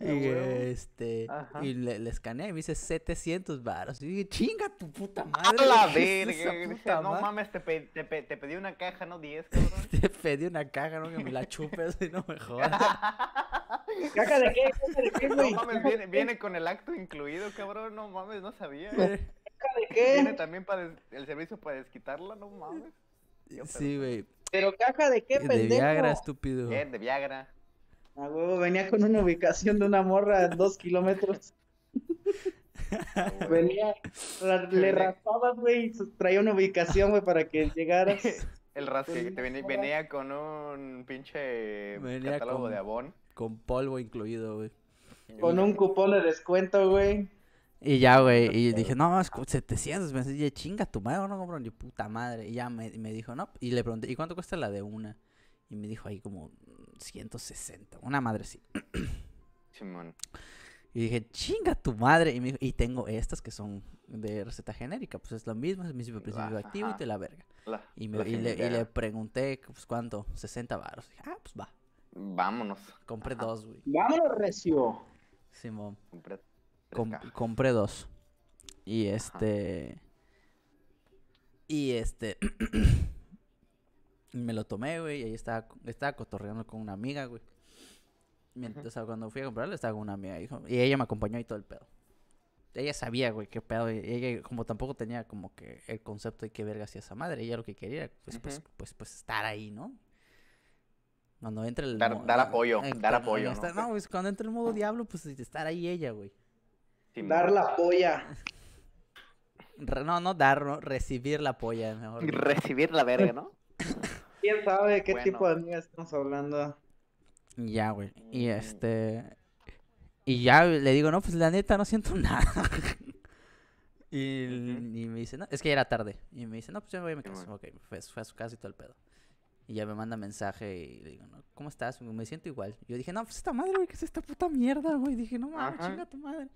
Y este Ajá. y le, le escaneé y me dice setecientos baros. Y dije, chinga tu puta madre. A la verga, puta no madre. Mames, te, pe te, pe te pedí una caja, no diez, cabrón. Te pedí una caja, no que me la chupes y no me jodas. ¿Caja de qué? ¿Caja de qué, güey? No mames, viene, viene con el acto incluido, cabrón. No mames, no sabía. ¿Caja de qué? Viene también para el servicio para desquitarla, no mames. Yo, sí, güey. Pero... ¿Pero caja de qué, pendejo? De Viagra, estúpido. ¿Qué? De Viagra. Ah, huevo, venía con una ubicación de una morra a dos kilómetros. Venía, la, le raspabas, güey, traía una ubicación, güey, para que llegaras. El rasque, te venía, venía con un pinche venía catálogo con, de Avon. Con polvo incluido, güey. Con un cupón de descuento, güey. Y ya, güey, y dije, no, es setecientos, me decía, chinga tu madre, no compro ni puta madre. Y ya me, me dijo, no, y le pregunté, ¿y cuánto cuesta la de una? Y me dijo ahí como ciento sesenta, una madre sí. Simón. Y dije, chinga tu madre. Y me dijo, y tengo estas que son de receta genérica, pues es lo mismo, es el mismo principio la, activo ajá. y te la verga. La, y, me, la y, le, y le pregunté, pues, ¿cuánto? sesenta baros. Dije, ah, pues va. Vámonos. Compré ajá. dos, güey. Vámonos, recio. Simón. Compré, Com compré dos. Y este... Ajá. Y este... Me lo tomé, güey, y ahí estaba, estaba cotorreando con una amiga, güey. Mientras, o sea, cuando fui a comprarlo, estaba con una amiga, hijo, y ella me acompañó y todo el pedo. Ella sabía, güey, qué pedo. Y ella, como tampoco tenía como que el concepto de qué verga hacía esa madre, ella lo que quería era, pues, pues, pues, pues, estar ahí, ¿no? Cuando entra el... Dar, dar apoyo, eh, dar apoyo, estar, ¿no? No, pues, cuando entra el modo diablo, pues, estar ahí ella, güey. Sin dar la polla. No, no dar, no, recibir la polla, mejor. Recibir la verga, ¿no? ¿Quién sabe de qué bueno. tipo de amigas estamos hablando? Ya, güey. Y este... Y ya le digo, no, pues la neta no siento nada. y, uh-huh. y me dice, no, es que ya era tarde. Y me dice, no, pues yo me voy a mi casa. Uh-huh. Ok, fue, fue a su casa y todo el pedo. Y ya me manda mensaje y le digo, no, ¿cómo estás? Me siento igual. Yo dije, no, pues esta madre, güey, ¿qué es esta puta mierda, güey? Dije, no, mames, chinga tu madre.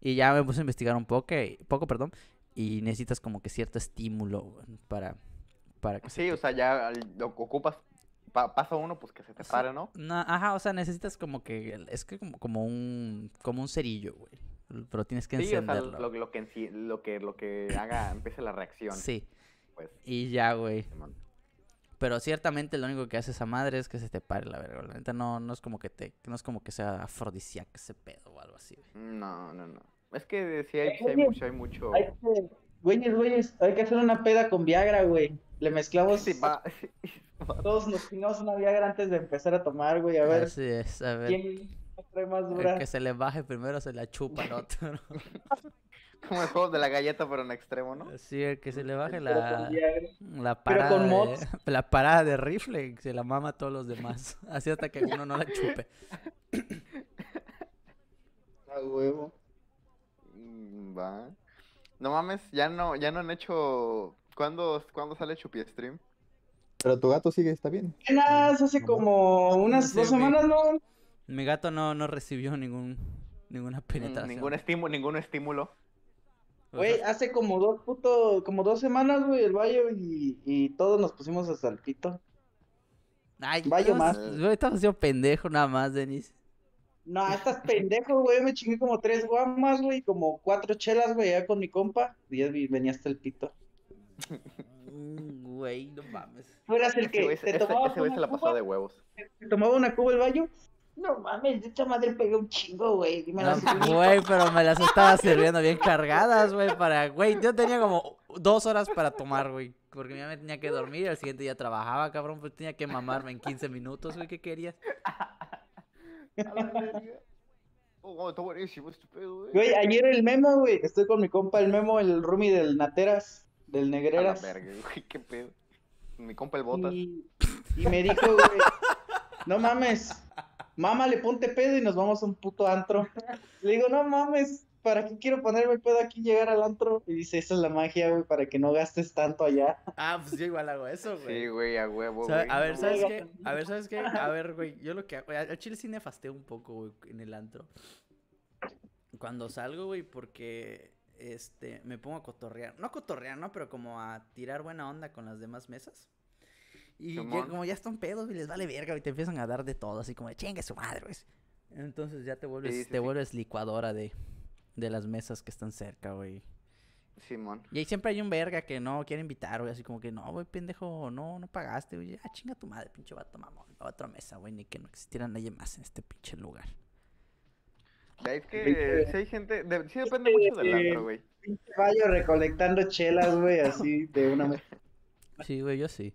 Y ya me puse a investigar un poco, poco, perdón. Y necesitas como que cierto estímulo, güey, para... Para que sí, se te... o sea, ya lo ocupas, pa pasa uno, pues que se te o sea, pare, ¿no? ¿no? Ajá, o sea, necesitas como que, es que como, como un como un cerillo, güey, pero tienes que sí, encenderlo. O sea, lo, lo, que, lo, que, lo que haga, empiece la reacción. Sí, pues, y ya, güey. Pero ciertamente lo único que hace esa madre es que se te pare la verga, la neta no, no es como que te, no es como que sea afrodisíaca ese pedo o algo así, güey. No, no, no, es que sí hay, sí hay mucho, hay mucho... Hay que... Güeyes, güeyes, hay que hacer una peda con Viagra, güey. Le mezclamos sí, Todos nos pingamos una Viagra antes de empezar a tomar, güey, a ver. Así es, a ver. ¿Quién trae más dura? El que se le baje primero se la chupa al otro, ¿no? Como el juego de la galleta, pero en extremo, ¿no? Sí, el que se le baje la, la, parada, pero con mods. De, la parada de rifle, se la mama a todos los demás. Así hasta que uno no la chupe. A huevo. Va. No mames, ya no, ya no han hecho... ¿Cuándo, ¿cuándo sale Chupi Stream? Pero tu gato sigue, está bien. Nada, hace como unas sí, dos semanas, mi, ¿no? Mi gato no, no recibió ningún ninguna penetración. Ningún estímulo, ningún estímulo. Güey, hace como dos puto, como dos semanas, güey, el Bayo y, y todos nos pusimos a salpito. Ay, Bayo más. Estás haciendo pendejo nada más, Denis. No, estás pendejo, güey, me chingué como tres guamas, güey, como cuatro chelas, güey, allá con mi compa, y ya venía hasta el pito. Güey, no mames. Fueras el que ese, te tomaba ese, ese una la cuba, pasó de huevos. Te tomaba una cuba el Bayo. No mames, de esta madre pegué un chingo, güey. Güey, no, pero me las estaba sirviendo bien cargadas, güey, para... Güey, yo tenía como dos horas para tomar, güey, porque mi mamá tenía que dormir y al siguiente día trabajaba, cabrón, pues tenía que mamarme en quince minutos, güey, ¿qué querías? Güey, ayer el Memo, güey, estoy con mi compa el Memo, el roomie del Nateras, del Negreras. A la verga, güey, qué pedo. Mi compa el Botas. Y, y me dijo, güey, no mames, mamá, le ponte pedo y nos vamos a un puto antro. Le digo, no mames, ¿para qué quiero ponerme pedo aquí y llegar al antro? Y dice, esa es la magia, güey, para que no gastes tanto allá. Ah, pues yo igual hago eso, güey. Sí, güey, a huevo, güey. A ver, ¿sabes qué? A ver, ¿sabes qué? A ver, güey, yo lo que hago... Al chile sí nefasteo un poco, güey, en el antro. Cuando salgo, güey, porque... Este, me pongo a cotorrear. No a cotorrear, ¿no? Pero como a tirar buena onda con las demás mesas. Y ya, como ya están pedos y les vale verga y te empiezan a dar de todo, así como de chingue su madre, güey. Entonces ya te vuelves, sí, sí, te sí. vuelves licuadora de, de las mesas que están cerca, güey. Simón. Y ahí siempre hay un verga que no quiere invitar, güey, así como que no, güey, pendejo, no, no pagaste, güey. Ah, chinga tu madre, pinche vato mamón. A otra mesa, güey, ni que no existiera nadie más en este pinche lugar. Es que sí, si hay gente, de, sí depende sí, mucho del eh, antro, güey. Pinche Bayo recolectando chelas, güey, así de una mesa. Sí, güey, yo sí.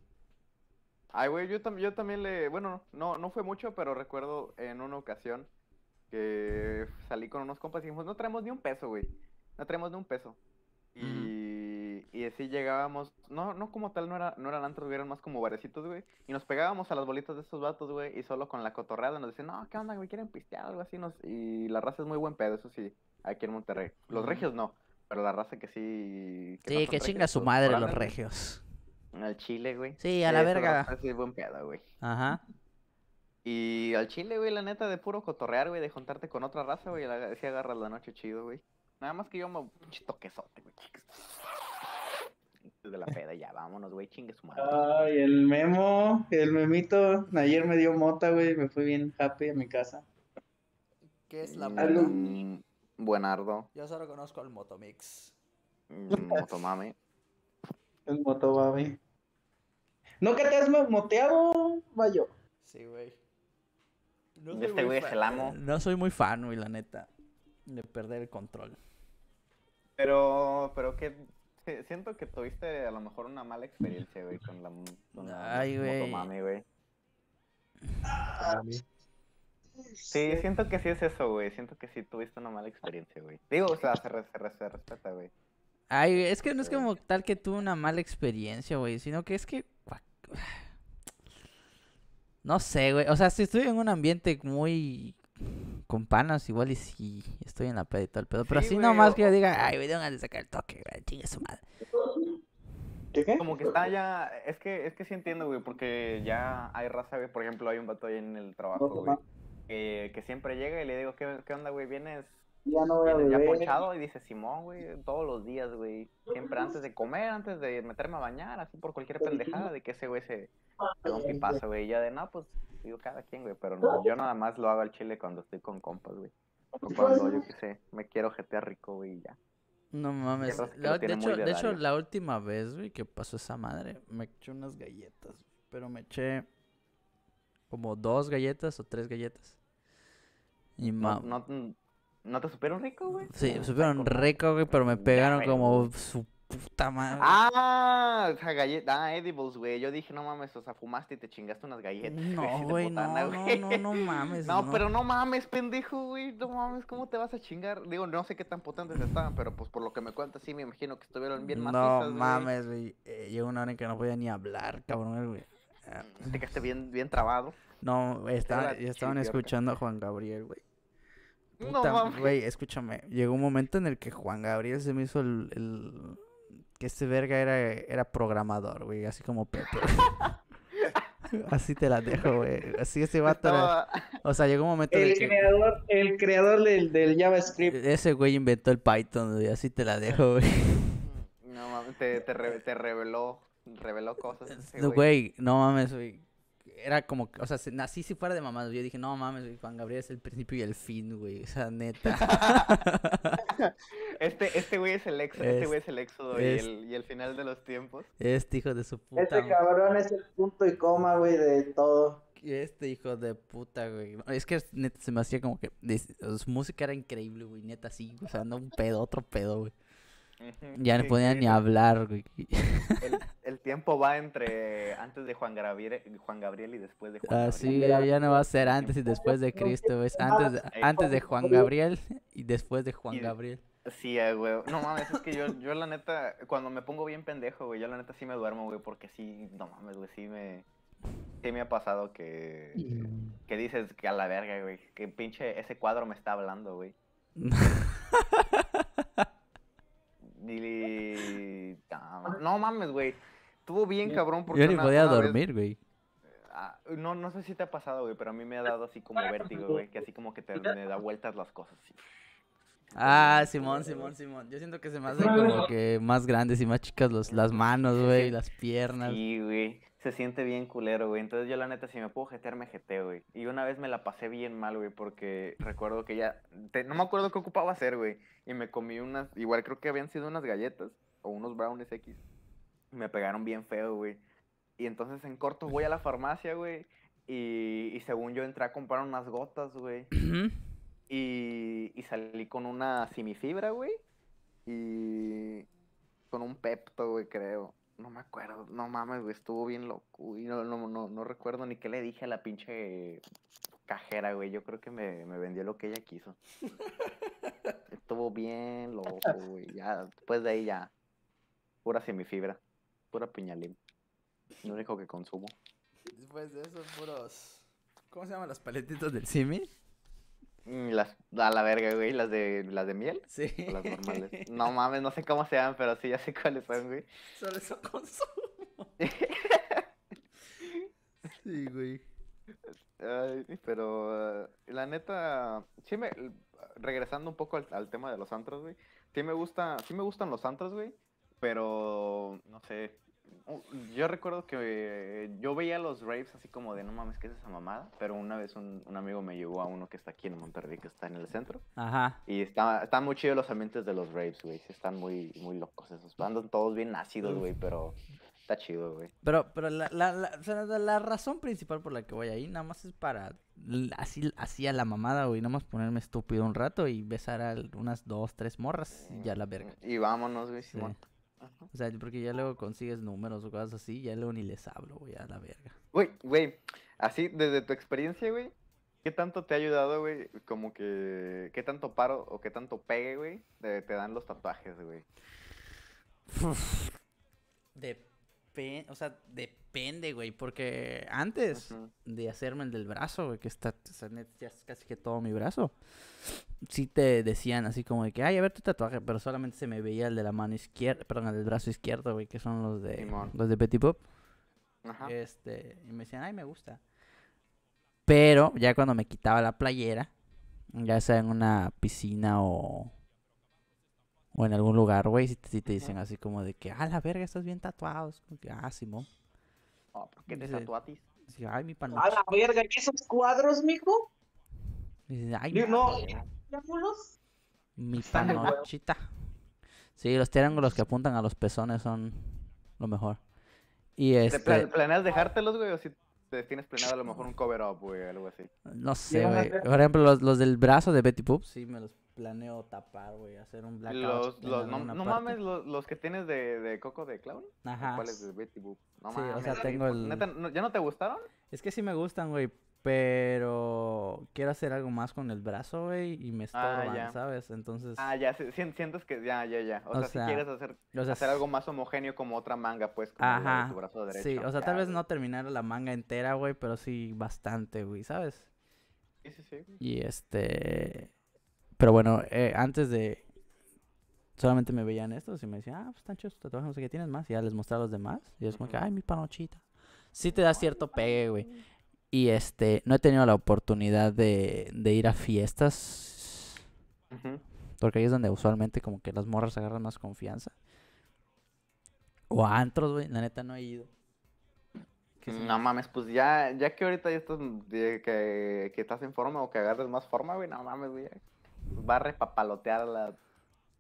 Ay, güey, yo, tam yo también le... Bueno, no, no fue mucho, pero recuerdo en una ocasión que salí con unos compas y dijimos, no traemos ni un peso, güey. No traemos ni un peso. Y, mm. y así llegábamos... No, no como tal, no, era, no eran antros, eran más como barecitos, güey. Y nos pegábamos a las bolitas de estos vatos, güey. Y solo con la cotorreada nos decían, no, ¿qué onda, güey? ¿Quieren pistear o algo así? Nos... Y la raza es muy buen pedo, eso sí, aquí en Monterrey. Los mm. regios no, pero la raza que sí... Que sí, no que regios, chinga su madre los regios. Al chile, güey. Sí, a sí, la verga. Así buen pedo, güey. Ajá. Y al chile, güey, la neta, de puro cotorrear, güey, de juntarte con otra raza, güey, la... si agarras la noche chido, güey. Nada más que yo me... Pinche toquezote, güey. De la peda, ya, vámonos, güey, chingue su madre. Ay, el Memo, el Memito. Ayer me dio mota, güey, me fui bien happy a mi casa. ¿Qué es la mota? Mm, buenardo. Yo solo conozco al Motomix. Mm, Motomami. El Motomami. ¿Nunca te has moteado, Bayo? Sí, güey. No este güey es el amo. No soy muy fan, güey, la neta. De perder el control. Pero, pero que... Siento que tuviste a lo mejor una mala experiencia, güey, con la, con la Ay, Motomami, güey. Sí, sí, siento que sí es eso, güey. Siento que sí tuviste una mala experiencia, güey. Digo, o sea, se, re, se, re, se respeta, güey. Ay, es que no es como tal que tuve una mala experiencia, güey, sino que es que... No sé, güey, o sea, si estoy en un ambiente muy... con panas, igual y si sí, estoy en la peda y todo el pedo, pero sí, así wey, nomás o... que yo diga, ay, güey, tengo ganas de sacar el toque, güey, chingue su madre. ¿Qué, qué? Como que está ya... Es que, es que sí entiendo, güey, porque ya hay raza, güey, por ejemplo, hay un vato ahí en el trabajo, güey, que, que siempre llega y le digo, ¿qué, qué onda, güey? ¿Vienes...? Ya no voy a beber. Ya ponchado y dice, Simón, güey, todos los días, güey. Siempre antes de comer, antes de meterme a bañar, así por cualquier pendejada de que ese güey se... ¿Qué pasa, güey? Ya de, no, pues, digo, cada quien, güey. Pero no, yo nada más lo hago al chile cuando estoy con compas, güey. O cuando, yo qué sé, me quiero jetear rico, güey, y ya. No mames. La, de hecho, de hecho la última vez, güey, que pasó esa madre, me eché unas galletas, güey. Pero me eché como dos galletas o tres galletas. Y no, no, ¿No te supieron rico, güey? Sí, me supieron rico, güey, pero me pegaron como su puta madre. Ah, la galleta, ah, edibles, güey. Yo dije, no mames, o sea, fumaste y te chingaste unas galletas. No, güey, no, no, no, no mames. No, no, pero no mames, pendejo, güey. No mames, ¿cómo te vas a chingar? Digo, no sé qué tan potentes estaban, pero pues por lo que me cuentas, sí, me imagino que estuvieron bien macizas. No mames, güey. Eh, llegó una hora en que no podía ni hablar, cabrón, güey. Te quedaste bien, bien trabado. No, está, ya estaban escuchando a Juan Gabriel, güey. Puta, no, güey, escúchame, llegó un momento en el que Juan Gabriel se me hizo el... el... que este verga era, era programador, güey, así como Pepe. Así te la dejo, güey, así ese vato era... O sea, llegó un momento... El de creador, que... el creador del, del JavaScript. Ese güey inventó el Python, güey, así te la dejo, güey. No mames, te, te, re, te reveló, reveló cosas ese güey. Güey, no mames, güey. Era como, o sea, nací si fuera de mamá. Yo dije, no mames, güey, Juan Gabriel es el principio y el fin, güey, o sea, neta. Este, este güey es el éxodo, es, este güey es el éxodo es, y, el, y el final de los tiempos. Este hijo de su puta. Este cabrón es el punto y coma, güey, de todo. Este hijo de puta, güey. Es que neta se me hacía como que su música era increíble, güey, neta, sí, o sea, no un pedo, otro pedo, güey. Ya no podía ni hablar, güey. El, el tiempo va entre antes de Juan Gabriel, Juan Gabriel y después de Juan Gabriel. Ah, sí, ya, ya no va a ser antes y después de Cristo, güey. Antes de, antes de Juan Gabriel y después de Juan Gabriel. Sí, güey. No mames, es que yo, yo la neta, cuando me pongo bien pendejo, güey, yo la neta sí me duermo, güey, porque sí, no mames, güey, sí me... Sí me ha pasado que... Que dices que a la verga, güey, que pinche ese cuadro me está hablando, güey. Y... No mames, güey. Estuvo bien cabrón porque... Yo ni podía dormir, güey. Vez... No, no sé si te ha pasado, güey, pero a mí me ha dado así como vértigo, güey. Que así como que te me da vueltas las cosas. Así. Ah, Simón, Simón, Simón. Yo siento que se me hacen como que más grandes y más chicas los, las manos, güey, y las piernas. Sí, güey. Se siente bien culero, güey. Entonces yo la neta, si me puedo jetear, me jeteo, güey. Y una vez me la pasé bien mal, güey, porque recuerdo que ya... Te... No me acuerdo qué ocupaba hacer, güey. Y me comí unas... Igual creo que habían sido unas galletas o unos brownies X. Me pegaron bien feo, güey. Y entonces en corto voy a la farmacia, güey. Y, y según yo entré a comprar unas gotas, güey. y... y salí con una simifibra, güey. Y con un Pepto, güey, creo. No me acuerdo, no mames, güey, estuvo bien loco. Y no, no, no, no recuerdo ni qué le dije a la pinche cajera, güey. Yo creo que me, me vendió lo que ella quiso. Estuvo bien loco, güey. Ya, después de ahí ya. Pura semifibra. Pura piñalín. Lo único que consumo. Después de esos puros. ¿Cómo se llaman las paletitas del Simi? Las, a la verga, güey, las de, las de miel. Sí. O las normales. No mames, no sé cómo se llaman, pero sí, ya sé cuáles son, güey. Solo eso consumo. Sí, güey. Ay, pero, uh, la neta, sí me, regresando un poco al, al tema de los antros, güey. Sí me gusta, sí me gustan los antros, güey, pero, no sé. Yo recuerdo que eh, yo veía los raves así como de no mames, ¿qué es esa mamada? Pero una vez un, un amigo me llevó a uno que está aquí en Monterrey, que está en el centro. Ajá. Y está, están muy chidos los ambientes de los raves, güey. Están muy, muy locos esos. Andan todos bien ácidos, güey, pero está chido, güey. Pero, pero la, la, la, o sea, la razón principal por la que voy ahí nada más es para así, así a la mamada, güey. Nada más ponerme estúpido un rato y besar a unas dos, tres morras y ya la verga. Y vámonos, güey, Simón. Sí. Ajá. O sea, porque ya luego consigues números o cosas así, ya luego ni les hablo, güey, a la verga. Güey, güey, así, desde tu experiencia, güey, ¿qué tanto te ha ayudado, güey? Como que, ¿qué tanto paro o qué tanto pegue, güey, te, te dan los tatuajes, güey? Depende, o sea, depende, güey, porque antes uh-huh. de hacerme el del brazo, güey, que está, o sea, ya es casi que todo mi brazo... Sí te decían así como de que, ay, a ver tu tatuaje, pero solamente se me veía el de la mano izquierda, perdón, el del brazo izquierdo, güey, que son los de Simón. Los de Petty Pop. Ajá. Este, y me decían, ay, me gusta. Pero ya cuando me quitaba la playera, ya sea en una piscina o, o en algún lugar, güey, sí, sí te dicen así como de que, ah, la verga, estás bien tatuado. Ah, Simón. Oh, ¿por qué te tatuatis? Sí, ay, mi panocha. A la verga, ¿y esos cuadros, mijo? Ay, no, mi panochita. Sí, los triángulos que apuntan a los pezones son lo mejor. Y este... ¿Te planeas dejártelos, güey? ¿O si te tienes planeado a lo mejor un cover up, güey? Algo así. No sé, güey. Por ejemplo, los, los del brazo de Betty Boop, sí, me los planeo tapar, güey, hacer un blackout. Los, los, no no mames, los, los que tienes de, de Coco de Clown. Ajá. ¿Cuáles de Betty Boop? No sí, mames. O sea, ¿no? Tengo el... ¿Neta, no, ¿ya no te gustaron? Es que sí me gustan, güey, pero quiero hacer algo más con el brazo, güey, y me estorban, ah, ¿sabes? Entonces... Ah, ya, si, si, sientes que ya, ya, ya. O, o sea, sea, si quieres hacer, o sea, hacer algo más homogéneo como otra manga, pues, como ajá, tu brazo derecho. Sí, o sea, ya, tal vez no terminar la manga entera, güey, pero sí bastante, güey, ¿sabes? Sí, sí, sí. Y este... Pero bueno, eh, antes de... Solamente me veían estos y me decían, ah, pues están chidos tus tatuajes, no sé qué, tienes más. Y ya les mostraba los demás. Y es como que, ay, mi panochita. Sí te da cierto pegue, güey. Y este, no he tenido la oportunidad de, de ir a fiestas. Uh-huh. Porque ahí es donde usualmente como que las morras agarran más confianza. O a antros, güey. La neta no he ido. No mames, pues ya, ya que ahorita ya estás, de, que, que estás en forma o que agarres más forma, güey, no mames, güey. Barre para palotear la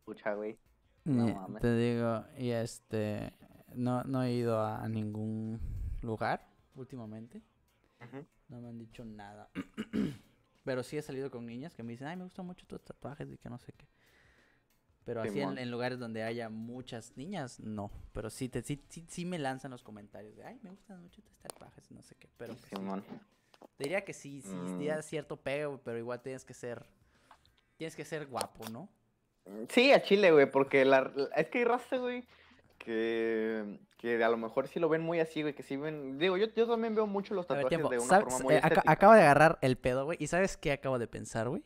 pucha, güey. No yeah, mames. Te digo, y este, no, no he ido a ningún lugar últimamente. Uh-huh. No me han dicho nada. Pero sí he salido con niñas que me dicen, ay, me gustan mucho tus tatuajes y que no sé qué. Pero así en, en lugares donde haya muchas niñas, no. Pero sí, te, sí, sí, sí me lanzan los comentarios de, ay, me gustan mucho tus tatuajes y no sé qué. Pero pues, sí, te diría que sí, sí, mm. Te da cierto pego, pero igual tienes que ser, tienes que ser guapo, ¿no? Sí, a chile, güey, porque la, la, es que hay raza, güey. Que, que a lo mejor sí lo ven muy así, güey, que sí ven... Digo, yo, yo también veo mucho los tatuajes de una ¿sabes? forma muy eh, ac- Acabo de agarrar el pedo, güey, y ¿sabes qué acabo de pensar, güey?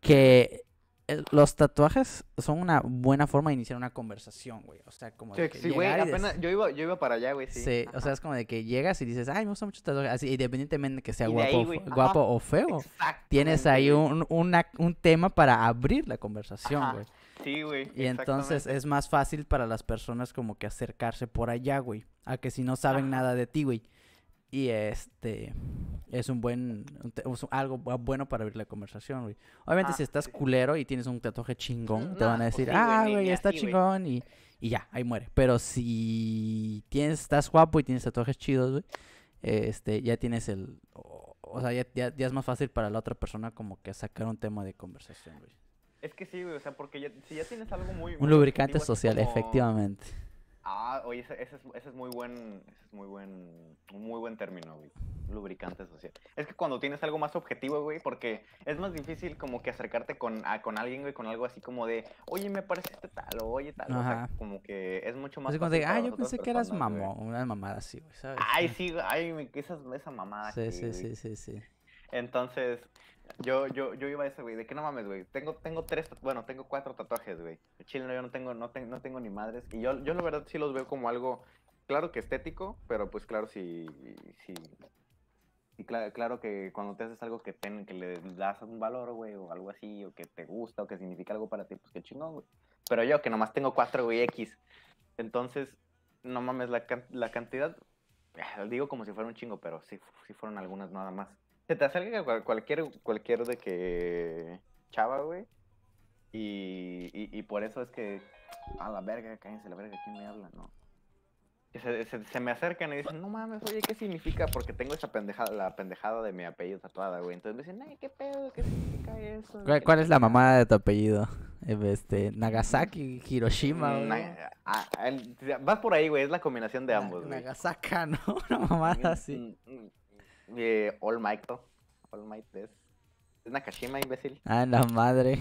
Que el, los tatuajes son una buena forma de iniciar una conversación, güey, o sea, como de sí, que sí, güey, apenas... Yo iba, yo iba para allá, güey, sí. Sí, ajá. O sea, es como de que llegas y dices, ay, me gusta mucho tatuajes, así, independientemente de que sea guapo, ahí, guapo o feo, tienes ahí un, una, un tema para abrir la conversación, ajá. Güey. Sí, güey. Y entonces es más fácil para las personas como que acercarse por allá, güey. A que si no saben ajá. Nada de ti, güey. Y este es un buen, es algo bueno para abrir la conversación, güey. Obviamente ah, si estás sí. Culero y tienes un tatuaje chingón, no, te van a decir, pues sí, ah, güey, está sí, chingón y, y ya, ahí muere. Pero si tienes, estás guapo y tienes tatuajes chidos, güey, este, ya tienes el, o, o sea, ya, ya, ya es más fácil para la otra persona como que sacar un tema de conversación, güey. Es que sí, güey, o sea, porque ya, si ya tienes algo muy... Un lubricante social, como... efectivamente. Ah, oye, ese, ese, es, ese es muy buen, ese es muy buen, muy buen término, güey, lubricante social. Es que cuando tienes algo más objetivo, güey, porque es más difícil como que acercarte con, a, con alguien, güey, con algo así como de, oye, me parece este tal, o oye tal, ajá. O sea, como que es mucho más... Es como de, ah, yo pensé que eras mamón, una mamada así, güey, ¿sabes? Ay, sí, ay, esa, esa mamada. Sí, sí, sí, sí, sí. Entonces... Yo, yo, yo iba a ese, güey, de que no mames, güey, tengo, tengo tres, bueno, tengo cuatro tatuajes, güey, chile, no, yo no tengo, no, te, no tengo ni madres, y yo, yo la verdad sí los veo como algo, claro que estético, pero pues claro, sí, sí, y cl- claro que cuando te haces algo que, ten, que le das un valor, güey, o algo así, o que te gusta, o que significa algo para ti, pues qué chingón, güey, pero yo que nomás tengo cuatro, güey, X, entonces, no mames, la, can- la cantidad, lo digo como si fuera un chingo, pero sí, sí fueron algunas nada más. Se te acerca cualquier, cualquier de que chava, güey, y, y, y por eso es que, a la verga, cállense la verga, ¿quién me habla? No. Se, se, se me acercan y dicen, no mames, oye, ¿qué significa? Porque tengo esa pendejada, la pendejada de mi apellido tatuada, güey, entonces me dicen, ay, ¿qué pedo? ¿Qué significa eso? ¿Cuál, cuál es la mamada de tu apellido? Este, Nagasaki, Hiroshima, güey. Na- a- a- vas por ahí, güey, es la combinación de na- ambos, güey. Nagasaka, ¿no? Una mamada así. Eh, All Might, All Might es, es Nakashima, imbécil. Ah, la madre.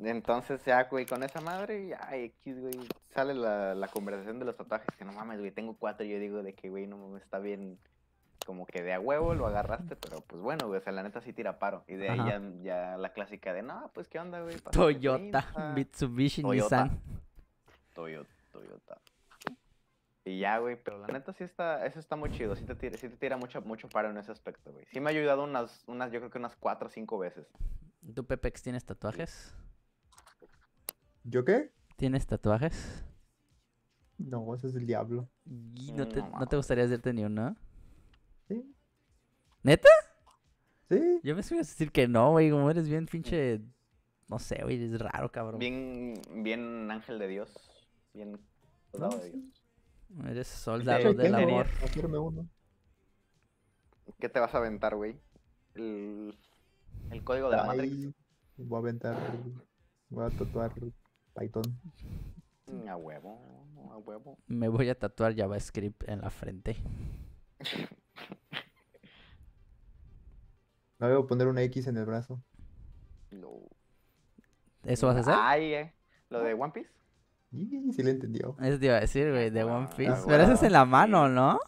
Entonces, ya, güey, con esa madre, ya, X, güey, sale la, la conversación de los tatuajes, que no mames, güey, tengo cuatro, y yo digo de que, güey, no mames, está bien, como que de a huevo lo agarraste, pero pues bueno, güey, o sea, la neta sí tira paro. Y de ahí ya, ya la clásica de, no, pues, ¿qué onda, güey? Toyota, ahí, Mitsubishi, Toyota. Nissan. Toyota, Toyota. Y ya, güey, pero la neta sí está, eso está muy chido, sí te tira, sí te tira mucho, mucho paro en ese aspecto, güey. Sí me ha ayudado unas, unas, yo creo que unas cuatro o cinco veces. ¿Tú, Pepex, tienes tatuajes? ¿Yo qué? ¿Tienes tatuajes? No, ese es el diablo. ¿Y no te, no, no te gustaría hacerte ni uno? Sí. ¿Neta? Sí. Yo me suelo decir que no, güey, como eres bien pinche, no sé, güey, es raro, cabrón. Bien, bien ángel de Dios, bien soldado de Dios. Eres soldado sí, del amor. Uno. ¿Qué te vas a aventar, güey? El, el código de ay, la Matrix. Voy a aventar, voy a tatuar Python. A huevo, a huevo. Me voy a tatuar JavaScript en la frente. Me voy a poner una X en el brazo. No. ¿Eso vas a hacer? Ay, eh. ¿Lo de One Piece? Sí, sí le entendió. Eso te iba a decir, güey, de One Piece. Ah, pero wow, ese es en la mano, ¿no?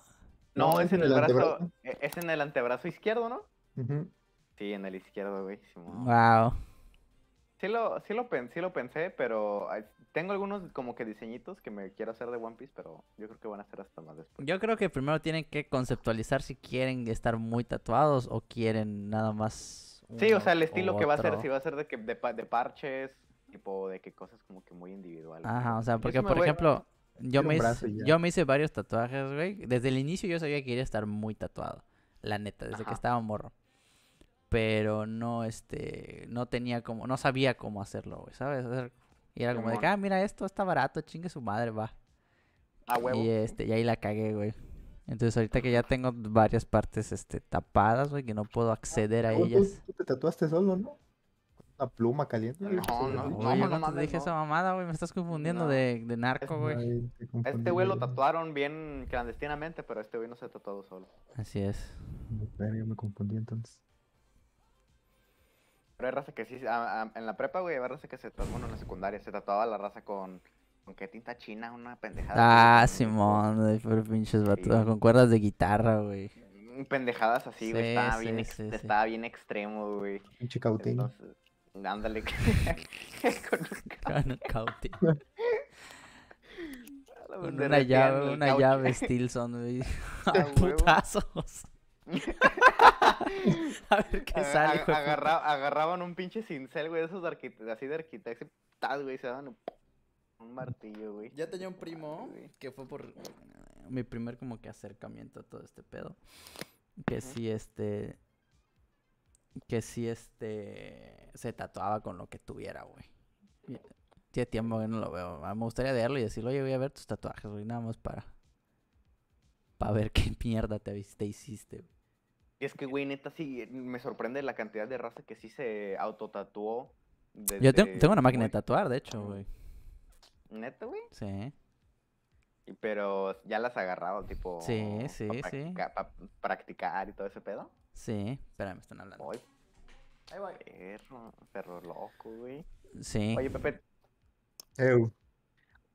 No, no es en el, el brazo, antebrazo. Es en el antebrazo izquierdo, ¿no? Uh-huh. Sí, en el izquierdo, güey. Wow. Sí lo, sí lo, pen, sí lo pensé, pero tengo algunos como que diseñitos que me quiero hacer de One Piece, pero yo creo que van a hacer hasta más después. Yo creo que primero tienen que conceptualizar si quieren estar muy tatuados o quieren nada más... Sí, o sea, el estilo que va a ser, si va a ser de, que, de, de parches, tipo de que cosas como que muy individuales. Ajá, o sea, porque por ejemplo, yo me, hice, yo me hice varios tatuajes, güey. Desde el inicio yo sabía que quería estar muy tatuado, la neta, desde Ajá. que estaba morro. Pero no, este, no tenía como, no sabía cómo hacerlo, güey, ¿sabes? Y era como de, ah, mira esto, está barato, chingue su madre, va. Ah, huevo. Y, este, y ahí la cagué, güey. Entonces ahorita que ya tengo varias partes, este, tapadas, güey, que no puedo acceder a ellas. ¿Tú te tatuaste solo, no? ¿Una pluma caliente? No, no, no, no te dije esa mamada, güey, me estás confundiendo de narco, güey. Este güey lo tatuaron bien clandestinamente, pero este güey no se tatuó solo. Así es. Yo me confundí entonces. Pero hay raza que sí, a, a, en la prepa, güey, hay raza que se tatuaba, bueno, en la secundaria, se tatuaba la raza con, con qué tinta china, una pendejada. Ah, Simón, güey, pero pinches batudas, con cuerdas de guitarra, güey. Pendejadas así, güey, sí, estaba, sí, bien, sí, estaba sí. bien extremo, güey. Un chicautín. Entonces, ándale. Con un cautín. Con una llave, una cautín. llave Stilson, güey. A putazos. A ver qué Aga, sale, güey. Agarra, agarraban un pinche cincel, güey, esos de así de arquitectos, güey, se daban un, un martillo, güey. Ya tenía un primo que fue por mi primer como que acercamiento a todo este pedo. Que uh-huh. sí, este... Que sí, este... se tatuaba con lo que tuviera, güey. Tiene tiempo que no lo veo. Me gustaría verlo y decirle, oye, voy a ver tus tatuajes, güey, nada más para... Para ver qué mierda te, te hiciste, güey. Y es que, güey, neta, sí, me sorprende la cantidad de raza que sí se autotatuó. Desde... Yo tengo, tengo una máquina de tatuar, de hecho, güey. ¿Neta, güey? Sí. Pero ya las agarraba, tipo... Sí, sí, para sí. Para practicar y todo ese pedo. Sí, espera, me están hablando. Oye, ahí va. Perro, perro loco, güey. Sí. Oye, Pepe. Ew.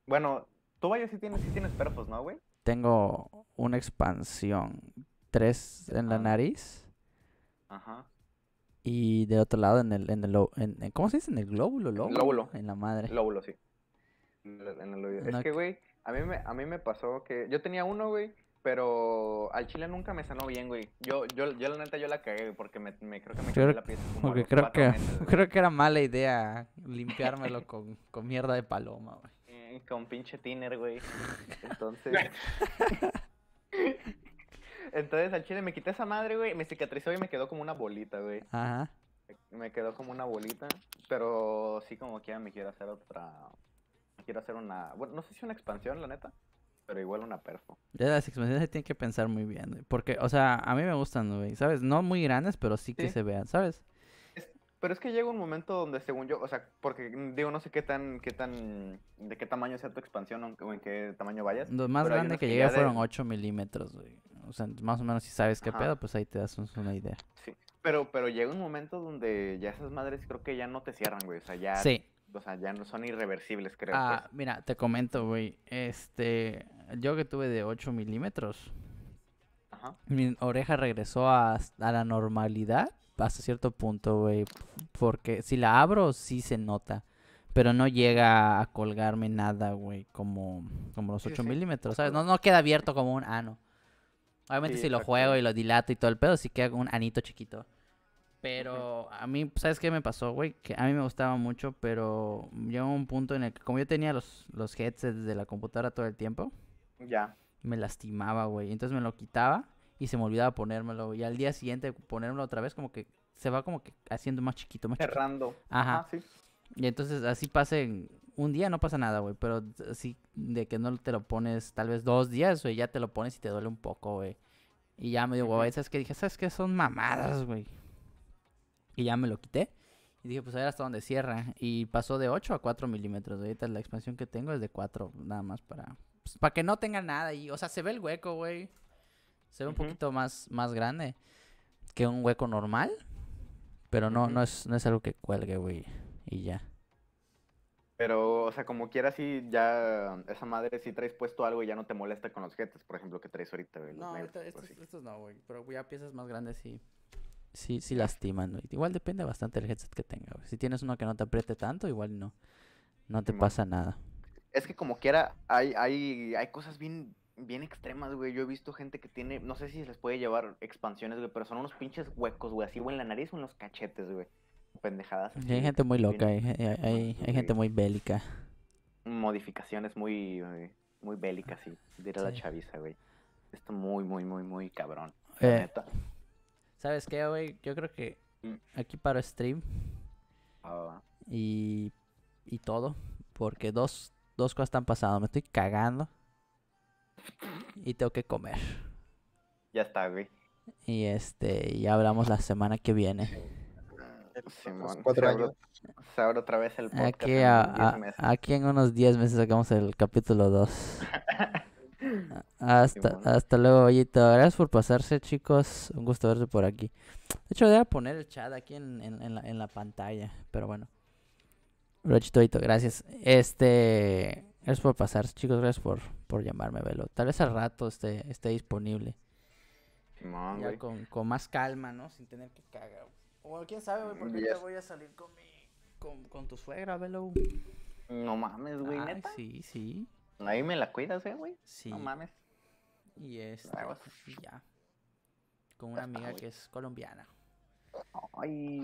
Bueno, tú, Bayo, sí tienes, sí tienes perros, ¿no, güey? Tengo una expansión... Tres en la nariz. Ajá. Y del otro lado en el... En el en, ¿Cómo se dice? ¿En el glóbulo? ¿Lóbulo? Lóbulo. En la madre. Lóbulo, sí. En el, en el oído. No, es que, güey, a mí me, a mí me pasó que... Yo tenía uno, güey, pero al chile nunca me sanó bien, güey. Yo, yo, yo la neta, yo la cagué, porque me, me creo que me quedé la pieza. Como okay, creo, que, meses, creo que era mala idea limpiármelo con, con mierda de paloma, güey. Eh, con pinche thinner, güey. Entonces... Entonces al chile me quité esa madre, güey, me cicatrizó y me quedó como una bolita, güey. Ajá. Me quedó como una bolita, pero sí como que ya me quiero hacer otra... Me quiero hacer una... Bueno, no sé si una expansión, la neta, pero igual una perfo. Ya las expansiones se tienen que pensar muy bien, güey, porque, o sea, a mí me gustan, güey, ¿sabes? No muy grandes, pero sí que ¿Sí? se vean, ¿sabes? Es... Pero es que llega un momento donde según yo, o sea, porque digo, no sé qué tan... qué tan de qué tamaño sea tu expansión o en qué tamaño vayas. Los más grandes que llegué de... fueron ocho milímetros, güey. O sea, más o menos si sabes qué Ajá. pedo, pues ahí te das una idea. Sí, pero, pero llega un momento donde ya esas madres creo que ya no te cierran, güey. O sea, ya, sí. o sea, ya no son irreversibles, creo. Ah, pues. Mira, te comento, güey. Este, yo que tuve de ocho milímetros, Ajá. mi oreja regresó a, a la normalidad hasta cierto punto, güey. Porque si la abro, sí se nota. Pero no llega a colgarme nada, güey, como, como los ocho sí, sí. milímetros, ¿sabes? No, no queda abierto como un ano. Obviamente sí, si lo juego y lo dilato y todo el pedo, sí queda un anito chiquito. Pero a mí, ¿sabes qué me pasó, güey? Que a mí me gustaba mucho, pero llegó un punto en el que, como yo tenía los, los headsets de la computadora todo el tiempo, ya me lastimaba, güey. Entonces me lo quitaba y se me olvidaba ponérmelo. Y al día siguiente ponérmelo otra vez, como que se va como que haciendo más chiquito, más Cerrando. Chiquito. Ajá. Ah, sí. Y entonces así pasen... Un día no pasa nada, güey, pero así de que no te lo pones tal vez dos días, güey, ya te lo pones y te duele un poco, güey. Y ya me dio, güey, ¿sabes qué? Dije, ¿sabes qué? Son mamadas, güey. Y ya me lo quité Y dije, pues a ver hasta dónde cierra. Y pasó de ocho a cuatro milímetros. Ahorita la expansión que tengo es de cuatro, nada más para... Pues, para que no tenga nada. Y, o sea, se ve el hueco, güey. Se ve uh-huh. un poquito más, más grande que un hueco normal. Pero no, uh-huh. no, es, no es algo que cuelgue, güey. Y ya. Pero, o sea, como quieras, sí, ya... Esa madre, si traes puesto algo y ya no te molesta con los jetes, por ejemplo, que traes ahorita, güey. No, negros, esto, estos, estos no, güey. Pero ya piezas más grandes sí... Sí, sí lastiman, güey. Igual depende bastante del headset que tenga, güey. Si tienes uno que no te apriete tanto, igual no. No te pasa nada. Es que como quiera, hay, hay, hay cosas bien, bien extremas, güey. Yo he visto gente que tiene, no sé si les puede llevar expansiones, güey, pero son unos pinches huecos, güey. Así, güey, en la nariz o en los cachetes, güey. Pendejadas. Así, hay gente muy loca, hay, hay, hay, hay gente muy bélica. Modificaciones muy, muy bélicas, sí. Dirá la chaviza, güey. Esto muy, muy, muy, muy cabrón. Eh. Neta. ¿Sabes qué, güey? Yo creo que aquí paro stream oh. y, y todo, porque dos, dos cosas están pasando. Me estoy cagando y tengo que comer. Ya está, güey. Y este, ya hablamos la semana que viene. Simón, cuatro años. Se abre otra vez el podcast. Aquí, a, a, aquí en unos diez meses sacamos el capítulo dos. Hasta, hasta luego, Ollito. Gracias por pasarse, chicos. Un gusto verte por aquí. De hecho, voy a poner el chat aquí en, en, en, la, en la pantalla. Pero bueno. Brochito, Ollito, gracias. Este, gracias por pasarse, chicos. Gracias por, por llamarme, Velo. Tal vez al rato esté, esté disponible. Man, ya con, con más calma, ¿no? Sin tener que cagar. Bueno, quién sabe, güey, porque yes. te voy a salir con, mi, con, con tu suegra, Velo. No mames, güey, ah, neta. Sí, sí. Ahí me la cuidas, ¿eh, güey? Sí. No mames. Y este, ya. Con una amiga ah, que es colombiana. Ay.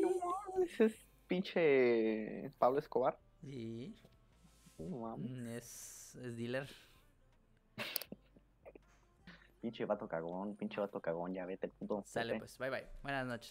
No mames, es pinche Pablo Escobar. Sí. No mames. Es, es dealer. Pinche vato cagón, pinche vato cagón, ya vete, puto. Sale, pues, bye bye. Buenas noches.